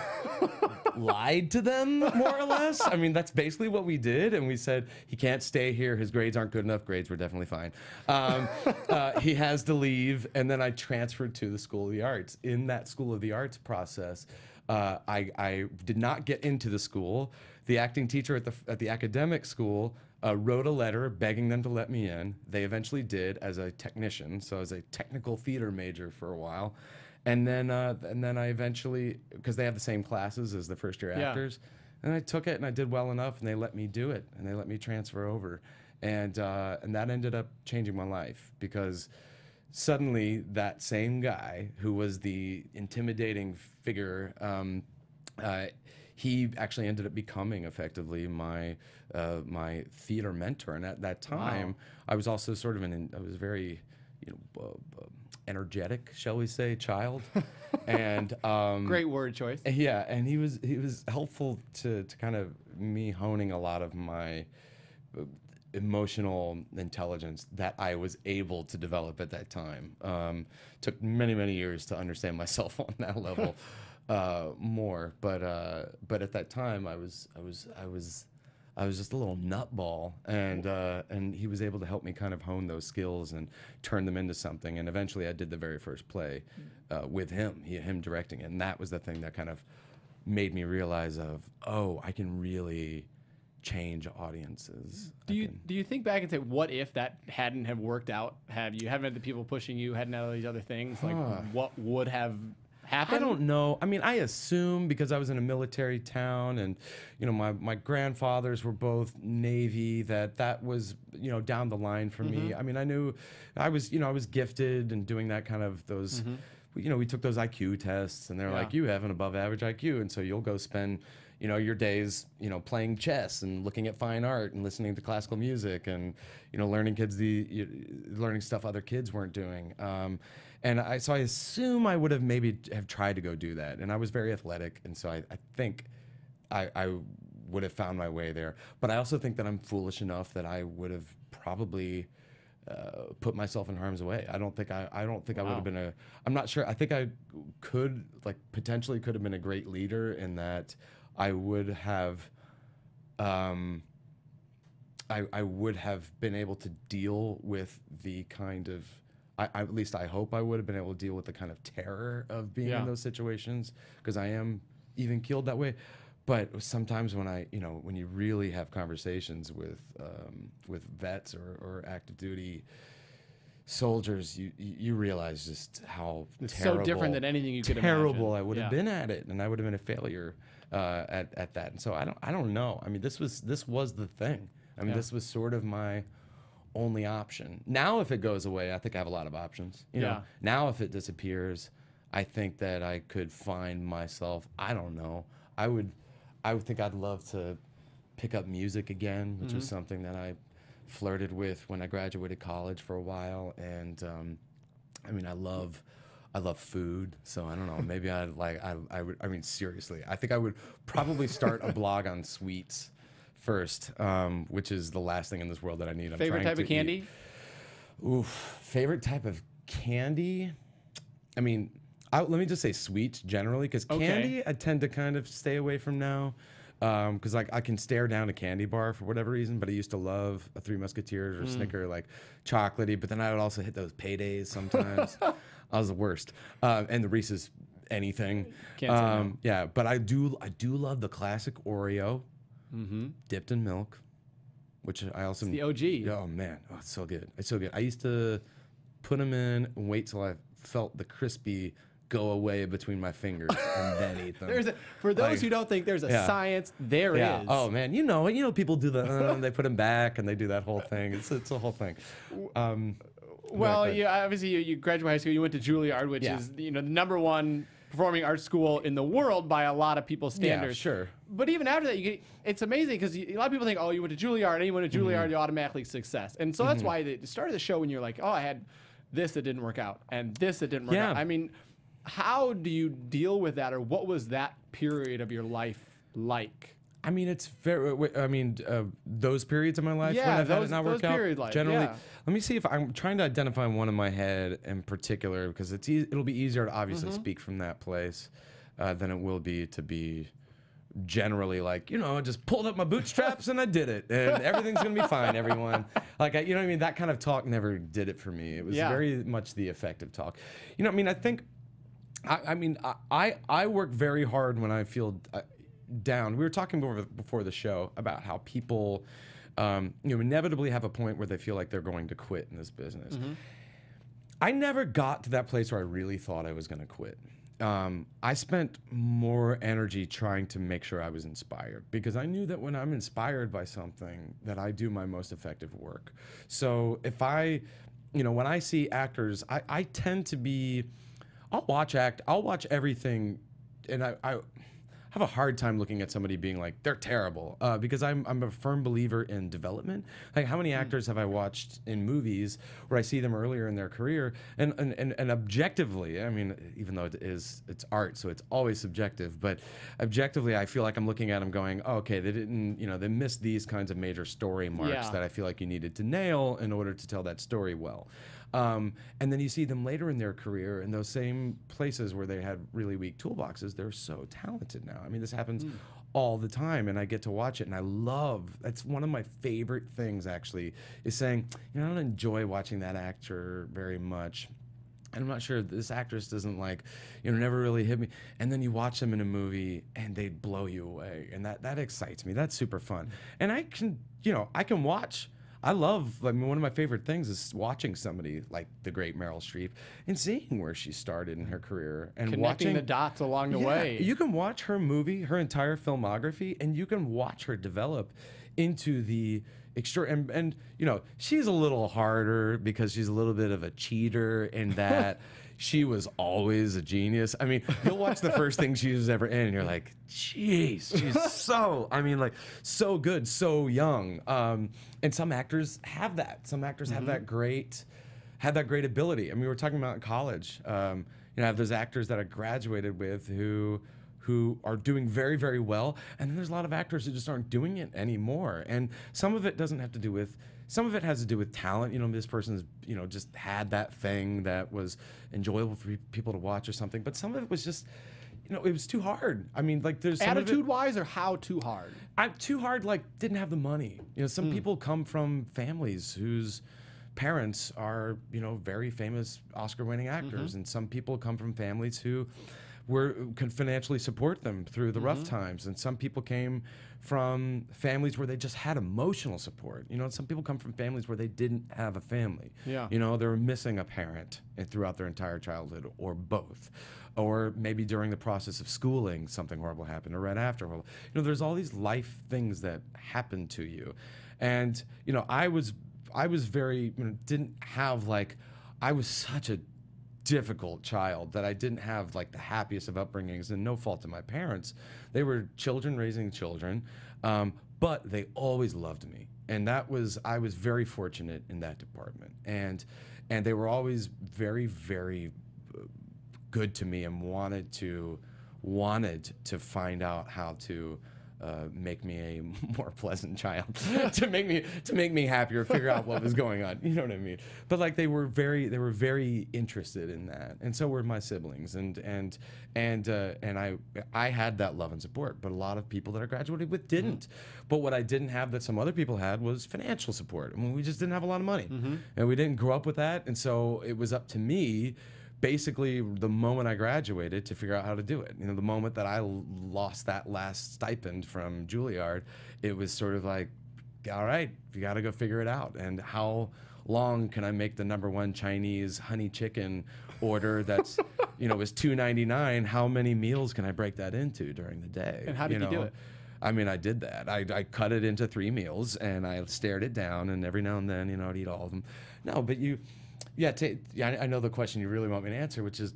lied to them, more or less. I mean, that's basically what we did. And we said, he can't stay here. His grades aren't good enough. Grades were definitely fine. He has to leave. And then I transferred to the School of the Arts. In that School of the Arts process, I did not get into the school. The acting teacher at the academic school wrote a letter begging them to let me in. They eventually did, as a technician, so as a technical theater major for a while, and then I eventually, because they have the same classes as the first year actors, and I took it and I did well enough, and they let me do it, and they let me transfer over, and that ended up changing my life, because suddenly that same guy who was the intimidating figure. He actually ended up becoming effectively my theater mentor, and at that time, I was also sort of I was very, energetic, shall we say, child, and great word choice. Yeah, and he was helpful to kind of me honing a lot of my emotional intelligence that I was able to develop at that time. Took many years to understand myself on that level. More, but at that time, I was I was just a little nutball, and he was able to help me kind of hone those skills and turn them into something. And eventually, I did the very first play with him, him directing it, and that was the thing that kind of made me realize of, oh, I can really change audiences. Do you think back and say, what if that hadn't have worked out? Haven't had the people pushing you, hadn't had all these other things? Like, what would have happened? I don't know. I mean, I assume, because I was in a military town, and you know, my grandfathers were both Navy, that was, you know, down the line for me. I mean, I knew I was, you know, I was gifted and doing that kind of those. You know, we took those IQ tests, and they're like, you have an above average IQ, and so you'll go spend, you know, your days, you know, playing chess and looking at fine art and listening to classical music and, you know, learning stuff other kids weren't doing. So I assume I would have maybe tried to go do that, and I was very athletic, and so I think I would have found my way there. But I also think that I'm foolish enough that I would have probably put myself in harm's way. I don't think I would have been a. I'm not sure. I think I potentially could have been a great leader, in that I would have. I would have been able to deal with the kind of. At least I hope I would have been able to deal with the kind of terror of being in those situations, because I am even killed that way. But sometimes when when you really have conversations with vets or active duty soldiers, you realize just how terrible, so different than anything you could imagine. Terrible I would have been at it, and I would have been a failure at that. And so I don't know. I mean, this was the thing. I mean, this was sort of my only option. Now, if it goes away, I think I have a lot of options. You know, now if it disappears, I think that I could find myself. I don't know. I would think I'd love to pick up music again, which was something that I flirted with when I graduated college for a while. And I mean, I love food, so I don't know. Maybe I mean, seriously, I think I would probably start a blog on sweets first, which is the last thing in this world that I need. I'm favorite type of candy? Oof, favorite type of candy? I mean, let me just say sweets generally, because candy I tend to kind of stay away from now, because like I can stare down a candy bar for whatever reason. But I used to love a Three Musketeers or Snicker, like chocolatey. But then I would also hit those paydays sometimes. I was the worst, and the Reese's anything. Yeah, but I do love the classic Oreo, dipped in milk, which I also it's the OG. Oh man, oh it's so good, it's so good. I used to put them in and wait till I felt the crispy go away between my fingers and then eat them. For those who don't think there's a science, there is. Oh man, you know, people do the and they put them back and they do that whole thing. It's a whole thing. Well, obviously you graduated high school. You went to Juilliard, which is the #1 performing arts school in the world by a lot of people's standards. Yeah, sure. But even after that, it's amazing, because a lot of people think, oh, you went to Juilliard. Anyone at Juilliard, you automatically success. And so that's why they started the show when you're like, oh, I had this that didn't work out, and this that didn't work out. I mean, how do you deal with that, or what was that period of your life like? I mean, it's very. I mean, those periods of my life when I've had it not work out. Generally, let me see if I'm trying to identify one in my head in particular, because it'll be easier to obviously speak from that place than it will be to be generally like, you know, I just pulled up my bootstraps and I did it, and everything's gonna be fine, everyone. Like, you know what I mean? That kind of talk never did it for me. It was very much the effective talk. You know what I mean? I think, I work very hard when I feel down. We were talking before the show about how people, you know, inevitably have a point where they feel like they're going to quit in this business. I never got to that place where I really thought I was gonna quit. I spent more energy trying to make sure I was inspired, because I knew that when I'm inspired by something, that I do my most effective work. So if I, you know, when I see actors, I tend to be, I'll watch everything, and I have a hard time looking at somebody being like, they're terrible, because I'm a firm believer in development. Like, how many actors have I watched in movies where I see them earlier in their career, and objectively, I mean, even though it's art, so it's always subjective, but objectively, I feel like I'm looking at them going, oh, okay, they didn't, you know, they missed these kinds of major story marks that I feel like you needed to nail in order to tell that story well. And then you see them later in their career in those same places where they had really weak toolboxes. They're so talented now. I mean, this happens all the time, and I get to watch it, and I love, that's one of my favorite things, actually, is saying, you know, I don't enjoy watching that actor very much. And I'm not sure, this actress doesn't, like, you know, never really hit me. And then you watch them in a movie and they blow you away. And that excites me. That's super fun. And I can, you know, I can watch. I love, I mean, one of my favorite things is watching somebody like the great Meryl Streep and seeing where she started in her career and connecting the dots along the way. You can watch her movie, her entire filmography, and you can watch her develop into the extraordinary. And you know, she's a little harder because she's a little bit of a cheater in that she was always a genius. I mean, you'll watch the first thing she was ever in, and you're like, jeez, she's so, I mean, like, so good, so young. And some actors have that. Some actors have that great, ability. I mean, we were talking about in college. You know, I have those actors that I graduated with who are doing very, very well, and then there's a lot of actors who just aren't doing it anymore. And some of it doesn't have to do with, some of it has to do with talent. You know, this person's, you know, just had that thing that was enjoyable for people to watch or something. But some of it was just, you know, it was too hard. I mean, like, there's attitude-wise, or how too hard? Too hard, like, didn't have the money. You know, some people come from families whose parents are, you know, very famous Oscar-winning actors, and some people come from families who could financially support them through the rough times. And some people came from families where they just had emotional support. You know, and some people come from families where they didn't have a family. Yeah. You know, they were missing a parent throughout their entire childhood, or both. Or maybe during the process of schooling, something horrible happened, or right after. You know, there's all these life things that happen to you. And, you know, I was very, you know, didn't have, like, I was such a difficult child that I didn't have, like, the happiest of upbringings, and no fault to my parents. They were children raising children, but they always loved me, and that was, I was very fortunate in that department. And they were always very, very good to me, and wanted to find out how to make me a more pleasant child, to make me happier, figure out what was going on. You know what I mean? But, like, they were very interested in that, and so were my siblings. And I had that love and support, but a lot of people that I graduated with didn't. But what I didn't have that some other people had was financial support. I mean, we just didn't have a lot of money, and we didn't grow up with that, and so it was up to me, basically, the moment I graduated, to figure out how to do it. You know, the moment that I lost that last stipend from Juilliard, it was sort of like, all right, you got to go figure it out. And how long can I make the #1 Chinese honey chicken order that's, you know, is $2.99? How many meals can I break that into during the day? And how did you do it? I mean, I did that. I cut it into 3 meals, and I stared it down, and every now and then, you know, I'd eat all of them. No, but you... Yeah, I know the question you really want me to answer, which is,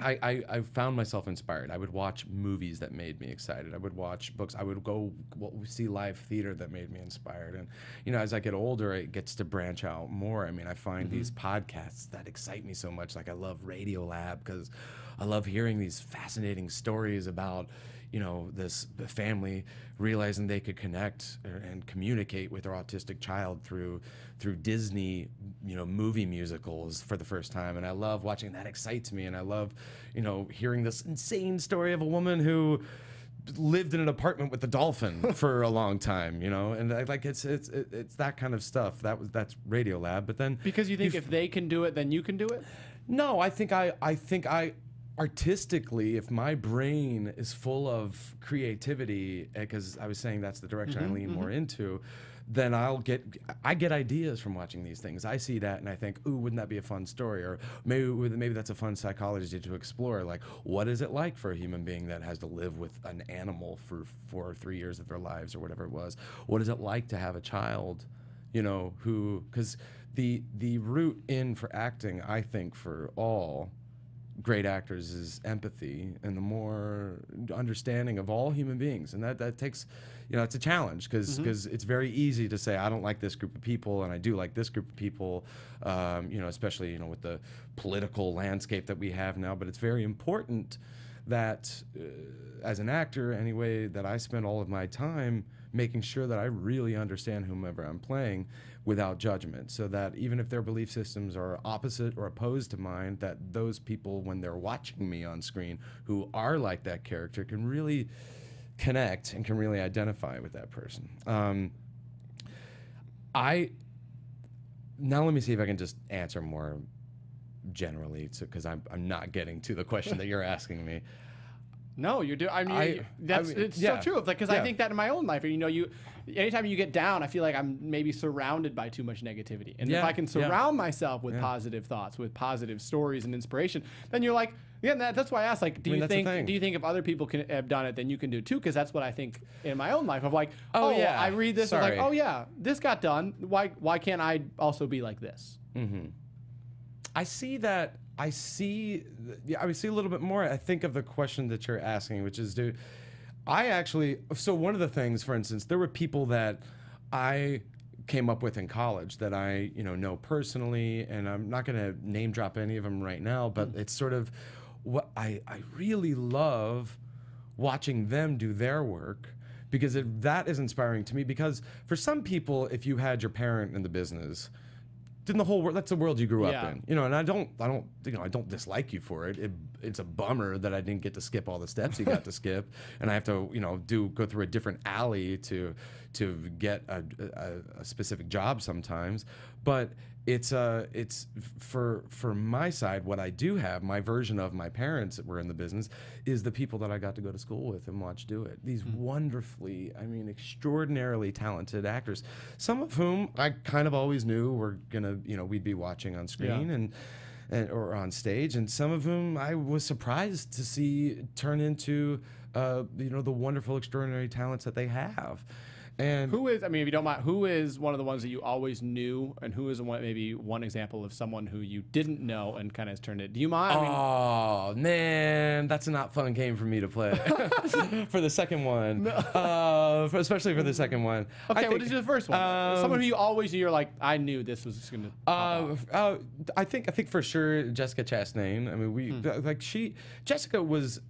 I found myself inspired. I would watch movies that made me excited. I would watch books. I would go see live theater that made me inspired. And, you know, as I get older, it gets to branch out more. I mean, I find these podcasts that excite me so much. Like, I love Radiolab because I love hearing these fascinating stories about, you know, this family realizing they could connect and communicate with their autistic child through Disney, you know, movie musicals for the first time. And I love watching that. Excites me. And I love, you know, hearing this insane story of a woman who lived in an apartment with a dolphin for a long time, you know. And like, it's that kind of stuff. That's Radiolab. But then, because you think if they can do it, then you can do it? No, I think artistically, if my brain is full of creativity, because I was saying that's the direction I lean more into, then I get ideas from watching these things. I see that and I think, ooh, wouldn't that be a fun story? Or maybe that's a fun psychology to explore. Like, what is it like for a human being that has to live with an animal for 4 or 3 years of their lives, or whatever it was? What is it like to have a child, you know, who, because the root in for acting, I think, for all great actors, is empathy, and the more understanding of all human beings. And that takes, you know, it's a challenge, because it's very easy to say, I don't like this group of people, and I do like this group of people, you know, especially, you know, with the political landscape that we have now. But it's very important that, as an actor anyway, that I spend all of my time making sure that I really understand whomever I'm playing without judgment, so that even if their belief systems are opposite or opposed to mine, that those people, when they're watching me on screen, who are like that character, can really connect and can really identify with that person. Now let me see if I can just answer more generally, because I'm not getting to the question that you're asking me. No, you do. I mean, it's so true. Because I think that in my own life, you know, anytime you get down, I feel like I'm maybe surrounded by too much negativity. And if I can surround myself with positive thoughts, with positive stories and inspiration, then you're like, that's why I asked, like, do you think if other people can have done it, then you can do it too? Because that's what I think in my own life. Of like, oh yeah, I read this, and it's like, oh yeah, this got done. Why can't I also be like this? Mm-hmm. I see a little bit more. I think of the question that you're asking, which is, so one of the things, for instance, there were people that I came up with in college that I, know personally, and I'm not going to name drop any of them right now, but it's sort of what I really love watching them do their work, because that is inspiring to me. Because for some people, if you had your parent in the business, in the whole world, that's the world you grew up in, And I don't dislike you for it. It's a bummer that I didn't get to skip all the steps you got to skip, and I have to, go through a different alley to get a specific job sometimes. But it's for my side, what I do have, my version of my parents that were in the business, is the people that I got to go to school with and watch do it. These wonderfully, extraordinarily talented actors, some of whom I kind of always knew were gonna, we'd be watching on screen and or on stage, and some of whom I was surprised to see turn into, the wonderful, extraordinary talents that they have. And who is, if you don't mind, who is one of the ones that you always knew, and who is maybe one example of someone who you didn't know and kind of has turned it? Do you mind? Oh, man, that's a not fun game for me to play. For the second one. No. Especially for the second one. Okay, what is the first one? Someone who you always knew, you're like, I knew this was going to I think for sure Jessica Chastain. Jessica was...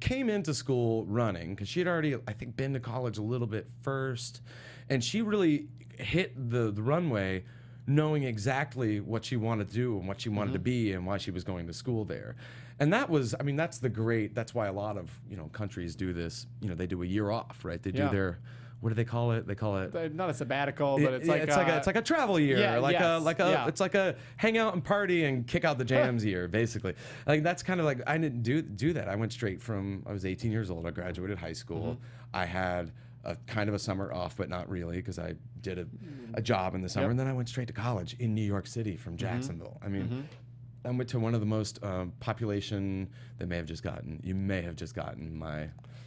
came into school running, because she had already, I think, been to college a little bit first, and she really hit the runway knowing exactly what she wanted to do and what she wanted to be and why she was going to school there. And that was, that's why a lot of, countries do this, they do a year off, right? They do their, what do they call it? They call it not a sabbatical, but it's like a travel year, it's like a hang out and party and kick out the jams year, basically. Like that's kind of like I didn't do that. I went straight from I was 18 years old. I graduated high school. I had a kind of a summer off, but not really, because I did a job in the summer, and then I went straight to college in New York City from Jacksonville. I went to one of the most population that you may have just gotten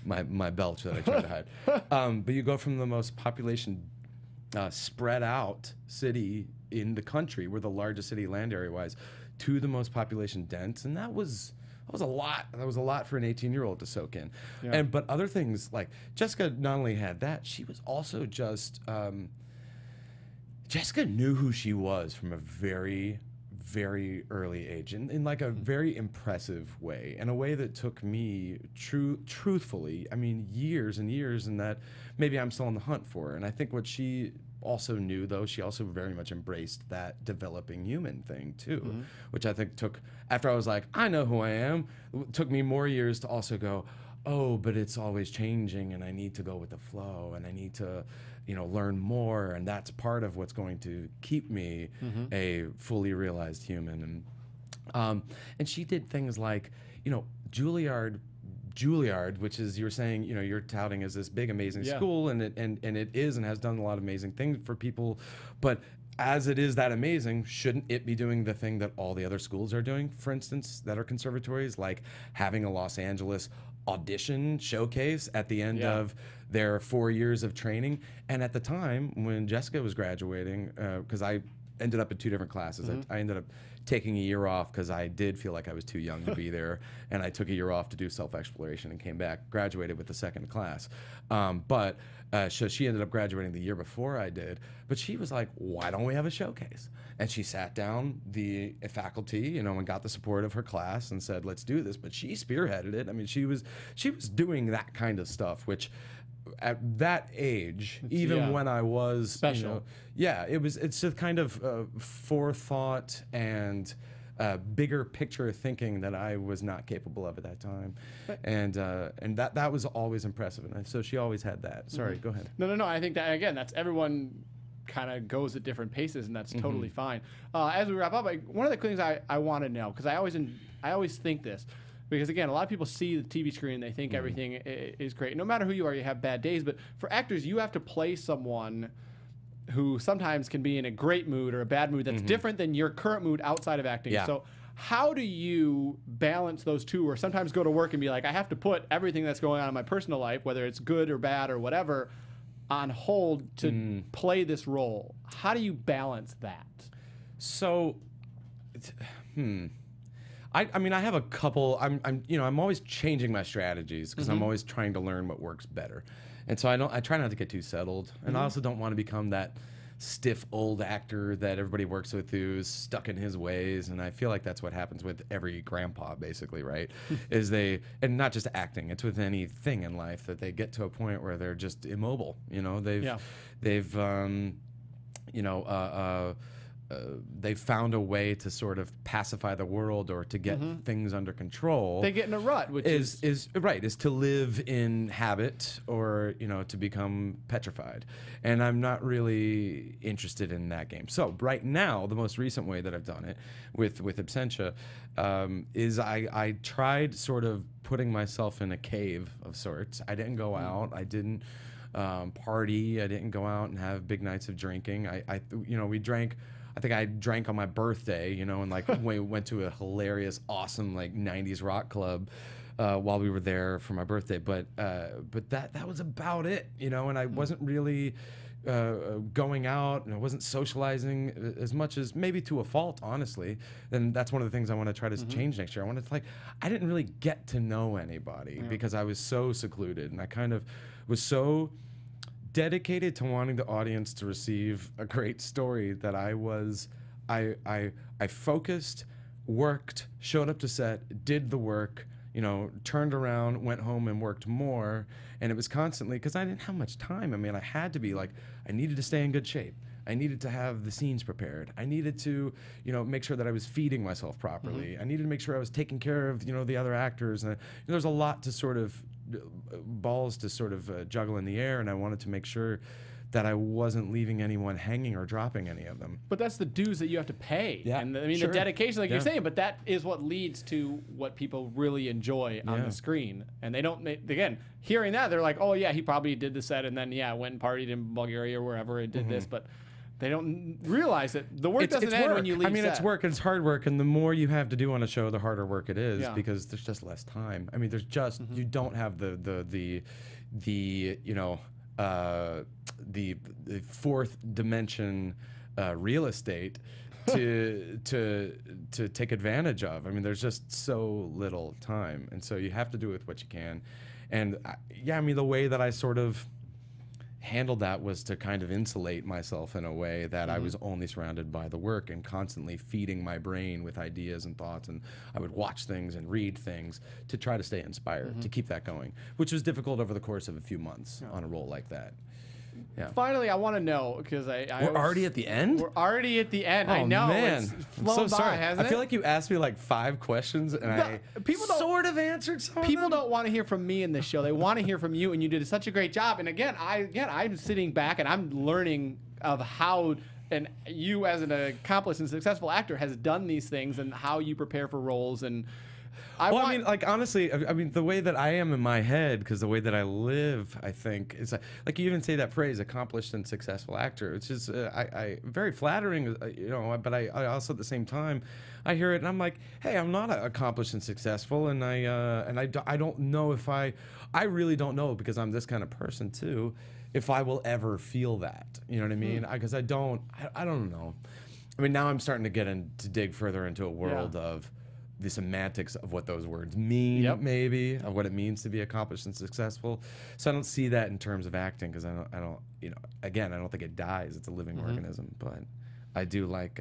my belch that I tried to hide. But you go from the most population spread out city in the country, we're the largest city land area wise, to the most population dense, and that was a lot. That was a lot for an 18-year-old to soak in. But other things, like Jessica not only had that, she was also just Jessica knew who she was from a very early age, in like a very impressive way, in a way that took me truthfully, years and years, and that maybe I'm still on the hunt for. And I think what she also knew, though, she also very much embraced that developing human thing too, which I think took, after I was like, I know who I am, it took me more years to also go, oh, but it's always changing, and I need to go with the flow, and I need to, learn more, and that's part of what's going to keep me a fully realized human. And she did things like, Juilliard, which is, you're saying, you're touting as this big, amazing school, and it is and has done a lot of amazing things for people, but as it is that amazing, shouldn't it be doing the thing that all the other schools are doing, for instance, that are conservatories, like having a Los Angeles audition showcase at the end of their 4 years of training? And at the time when Jessica was graduating, because I ended up in two different classes, I ended up taking a year off because I did feel like I was too young to be there, and I took a year off to do self-exploration and came back, graduated with the second class. So she ended up graduating the year before I did, but she was like, why don't we have a showcase? And she sat down the faculty, and got the support of her class and said, let's do this. But she spearheaded it. She was doing that kind of stuff, which at that age, when I was special, it was, it's a kind of forethought and bigger picture thinking that I was not capable of at that time. And that was always impressive. And so she always had that. Sorry, go ahead. No. I think that, again, that's everyone kind of goes at different paces, and that's totally fine. As we wrap up, one of the things I want to know, because I always think this, because again, a lot of people see the TV screen, they think everything is great. No matter who you are, you have bad days. But for actors, you have to play someone who sometimes can be in a great mood or a bad mood that's different than your current mood outside of acting. Yeah. So how do you balance those two, or sometimes go to work and be like, I have to put everything that's going on in my personal life, whether it's good or bad or whatever, on hold to play this role? How do you balance that? So, I mean, I have a couple. I'm always changing my strategies because I'm always trying to learn what works better, and so I try not to get too settled, and I also don't want to become that stiff old actor that everybody works with who's stuck in his ways. And I feel like that's what happens with every grandpa, basically, right? Is they, and not just acting, it's with anything in life, that they get to a point where they're just immobile. You know, they've found a way to sort of pacify the world or to get things under control. They get in a rut, which is to live in habit, or, you know, to become petrified. And I'm not really interested in that game. So right now, the most recent way that I've done it with Absentia is I tried sort of putting myself in a cave of sorts. I didn't go out. I didn't party. I didn't go out and have big nights of drinking. We drank. I think I drank on my birthday, you know, and like we went to a hilarious, awesome, like 90s rock club while we were there for my birthday. But that was about it, you know, and I wasn't really going out, and I wasn't socializing as much, as maybe to a fault, honestly. And that's one of the things I want to try to change next year. I wanted to, like, I didn't really get to know anybody because I was so secluded, and I kind of was so dedicated to wanting the audience to receive a great story that I focused, worked, showed up to set, did the work, you know, turned around, went home and worked more. And it was constantly, because I didn't have much time. I mean, I had to be like, I needed to stay in good shape. I needed to have the scenes prepared. I needed to, you know, make sure that I was feeding myself properly. I needed to make sure I was taking care of, you know, the other actors. And there's a lot to sort of, balls to sort of juggle in the air, and I wanted to make sure that I wasn't leaving anyone hanging or dropping any of them. But that's the dues that you have to pay. Yeah, and the dedication, like you're saying, but that is what leads to what people really enjoy on the screen. And they don't, again, hearing that, they're like, oh yeah, he probably did the set, and then went and partied in Bulgaria or wherever and did this, but they don't realize that the work doesn't end when you leave. I mean, it's work, and it's hard work, and the more you have to do on a show, the harder work it is because there's just less time. I mean, there's just you don't have the you know the fourth dimension real estate to take advantage of. I mean, there's just so little time, and so you have to do with what you can. And I mean, the way that I sort of handled that was to kind of insulate myself in a way that I was only surrounded by the work and constantly feeding my brain with ideas and thoughts, and I would watch things and read things to try to stay inspired, to keep that going, which was difficult over the course of a few months on a role like that. Yeah. Finally, I want to know, because we're already at the end? We're already at the end. Oh, I know. Man. It's flown by, hasn't it? I feel like you asked me like 5 questions, and people sort of answered some of them. People don't want to hear from me in this show. They want to hear from you, and you did such a great job. And again, I'm sitting back, and I'm learning of how, and you as an accomplished and successful actor has done these things, and how you prepare for roles. And I mean, like, honestly, I mean, the way that I am in my head, because the way that I live, I think, is like you even say that phrase, accomplished and successful actor. It's just very flattering, you know, but I also at the same time, I hear it and I'm like, hey, I'm not accomplished and successful, and I don't know if I really don't know, because I'm this kind of person too, if I will ever feel that, you know what I mean? Because I don't know. I mean, now I'm starting to dig further into a world of the semantics of what those words mean, maybe, of what it means to be accomplished and successful. So I don't see that in terms of acting, because I don't, you know, again, I don't think it dies. It's a living organism, but I do like,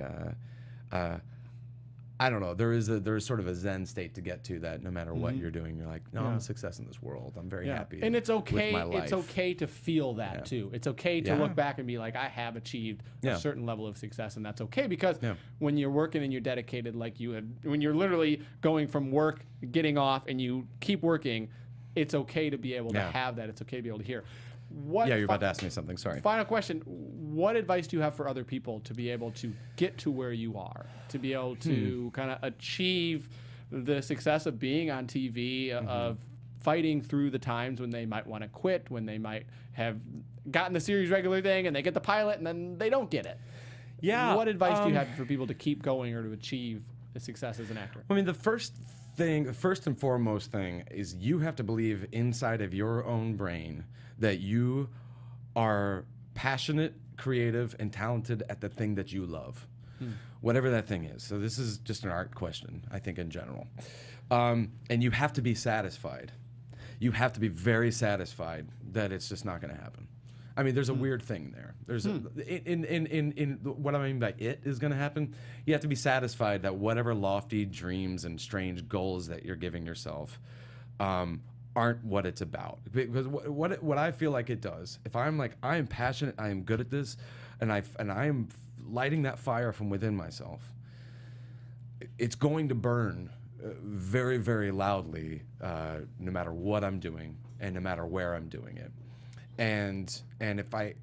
I don't know. There is sort of a Zen state to get to that no matter what you're doing, you're like, no, I'm a success in this world. I'm very happy. And it's okay. With my life. It's okay to feel that too. It's okay to look back and be like, I have achieved a certain level of success, and that's okay, because when you're working and you're dedicated, like you had, when you're literally going from work, getting off, and you keep working, it's okay to be able to have that. It's okay to be able to hear. What you're about to ask me something. Sorry. Final question. What advice do you have for other people to be able to get to where you are, to be able to kind of achieve the success of being on TV, of fighting through the times when they might want to quit, when they might have gotten the series regular thing and they get the pilot and then they don't get it? Yeah. What advice do you have for people to keep going or to achieve the success as an actor? I mean, the first and foremost thing is you have to believe inside of your own brain that you are passionate, creative, and talented at the thing that you love, whatever that thing is. So this is just an art question, I think, in general. And you have to be satisfied. You have to be very satisfied that it's just not going to happen. I mean, there's a weird thing there. There's in what I mean by it is going to happen. You have to be satisfied that whatever lofty dreams and strange goals that you're giving yourself aren't what it's about. Because what I feel like it does, if I'm like, I am passionate, I am good at this, and I am lighting that fire from within myself, it's going to burn very, very loudly no matter what I'm doing and no matter where I'm doing it. And if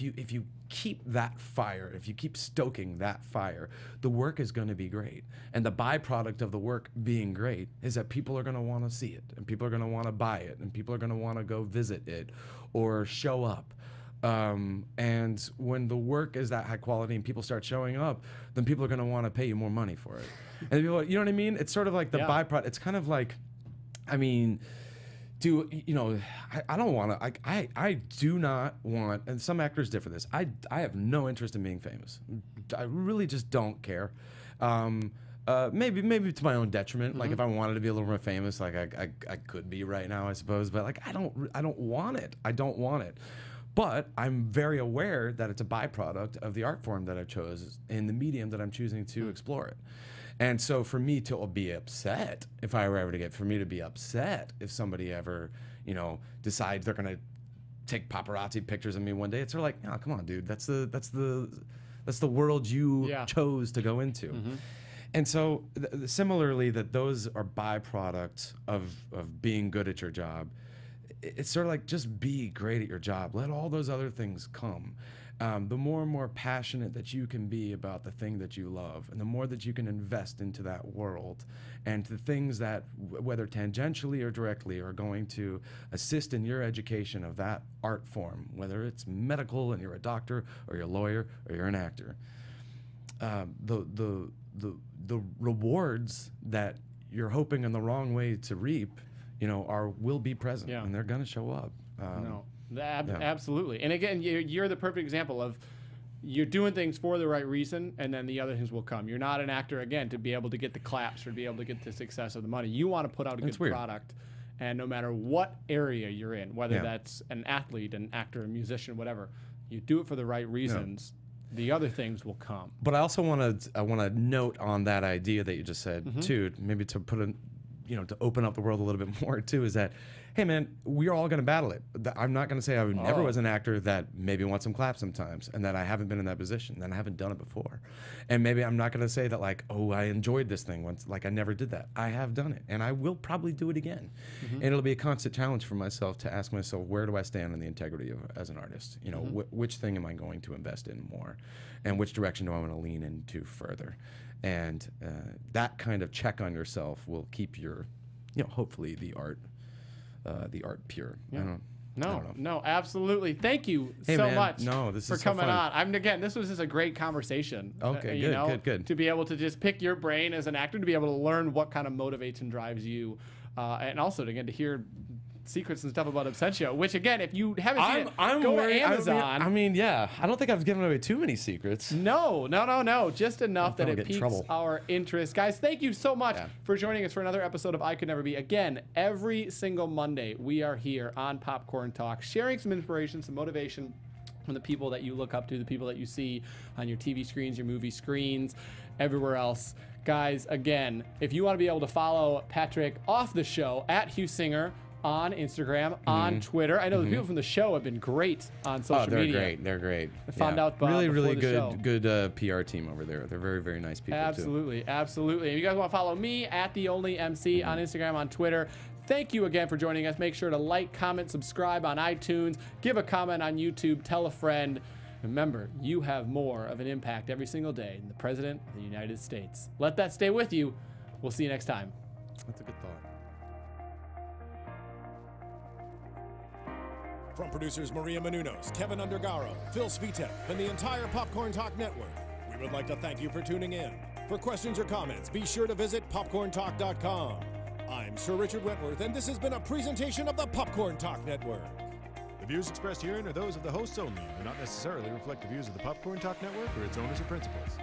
you keep that fire, if you keep stoking that fire, the work is going to be great. And the byproduct of the work being great is that people are going to want to see it, and people are going to want to buy it, and people are going to want to go visit it or show up. And when the work is that high quality and people start showing up, then people are going to want to pay you more money for it. And people, you know what I mean? It's sort of like the byproduct. It's kind of like, I mean, I do not want, and some actors differ this, I have no interest in being famous. I really just don't care. Maybe to my own detriment. Like if I wanted to be a little more famous, like I could be right now, I suppose, but like I don't want it. I don't want it. But I'm very aware that it's a byproduct of the art form that I chose and the medium that I'm choosing to explore it. And so for me to be upset, if I were ever to get, for me to be upset if somebody ever, you know, decides they're gonna take paparazzi pictures of me one day, it's sort of like, oh, come on, dude, that's the world you chose to go into. And so similarly, that those are byproducts of being good at your job. It's sort of like, just be great at your job. Let all those other things come. The more and more passionate that you can be about the thing that you love, and the more that you can invest into that world and the things that, whether tangentially or directly, are going to assist in your education of that art form, whether it's medical and you're a doctor or you're a lawyer or you're an actor, the rewards that you're hoping in the wrong way to reap, you know, will be present, and they're going to show up. Absolutely. And again, you're the perfect example of, you're doing things for the right reason, and then the other things will come. You're not an actor, again, to be able to get the claps or to be able to get the success of the money. You want to put out a good product, and no matter what area you're in, whether that's an athlete, an actor, a musician, whatever, you do it for the right reasons, the other things will come. But I also want to note on that idea that you just said, too, maybe to put a, you know, to open up the world a little bit more too, is that, hey man, we're all going to battle it. I'm not going to say I never was an actor that maybe wants some claps sometimes, and that I haven't been in that position, and I haven't done it before, and maybe I'm not going to say that like, oh, I enjoyed this thing once, like I never did that. I have done it, and I will probably do it again, and it'll be a constant challenge for myself to ask myself, where do I stand on the integrity of as an artist? You know, which thing am I going to invest in more, and which direction do I want to lean into further? And that kind of check on yourself will keep your, you know, hopefully the art pure. Yeah. I don't know. Absolutely. Thank you so much for coming on. Again, this was just a great conversation. Okay, good. To be able to just pick your brain as an actor, to be able to learn what kind of motivates and drives you, and also to hear secrets and stuff about Absentia, which again, if you haven't seen it, go to Amazon. I mean, yeah, I don't think I've given away too many secrets. No, just enough that it piques our interest. Guys, thank you so much for joining us for another episode of I Could Never Be. Again, every single Monday, we are here on Popcorn Talk, sharing some inspiration, some motivation from the people that you look up to, the people that you see on your TV screens, your movie screens, everywhere else. guys, again, if you want to be able to follow Patrick off the show, at Heusinger on Instagram, on Twitter. I know the people from the show have been great on social media. They're great. I found out really good PR team over there. They're very, very nice people. Absolutely. If you guys want to follow me at The Only MC on Instagram, on Twitter. Thank you again for joining us. Make sure to like, comment, subscribe on iTunes, give a comment on YouTube, tell a friend. Remember, you have more of an impact every single day than the President of the United States. Let that stay with you. We'll see you next time. That's a good thought. From producers Maria Menounos, Kevin Undergaro, Phil Svitek, and the entire Popcorn Talk Network, we would like to thank you for tuning in. For questions or comments, be sure to visit popcorntalk.com. I'm Sir Richard Wentworth, and this has been a presentation of the Popcorn Talk Network. The views expressed herein are those of the hosts only and do not necessarily reflect the views of the Popcorn Talk Network or its owners or principals.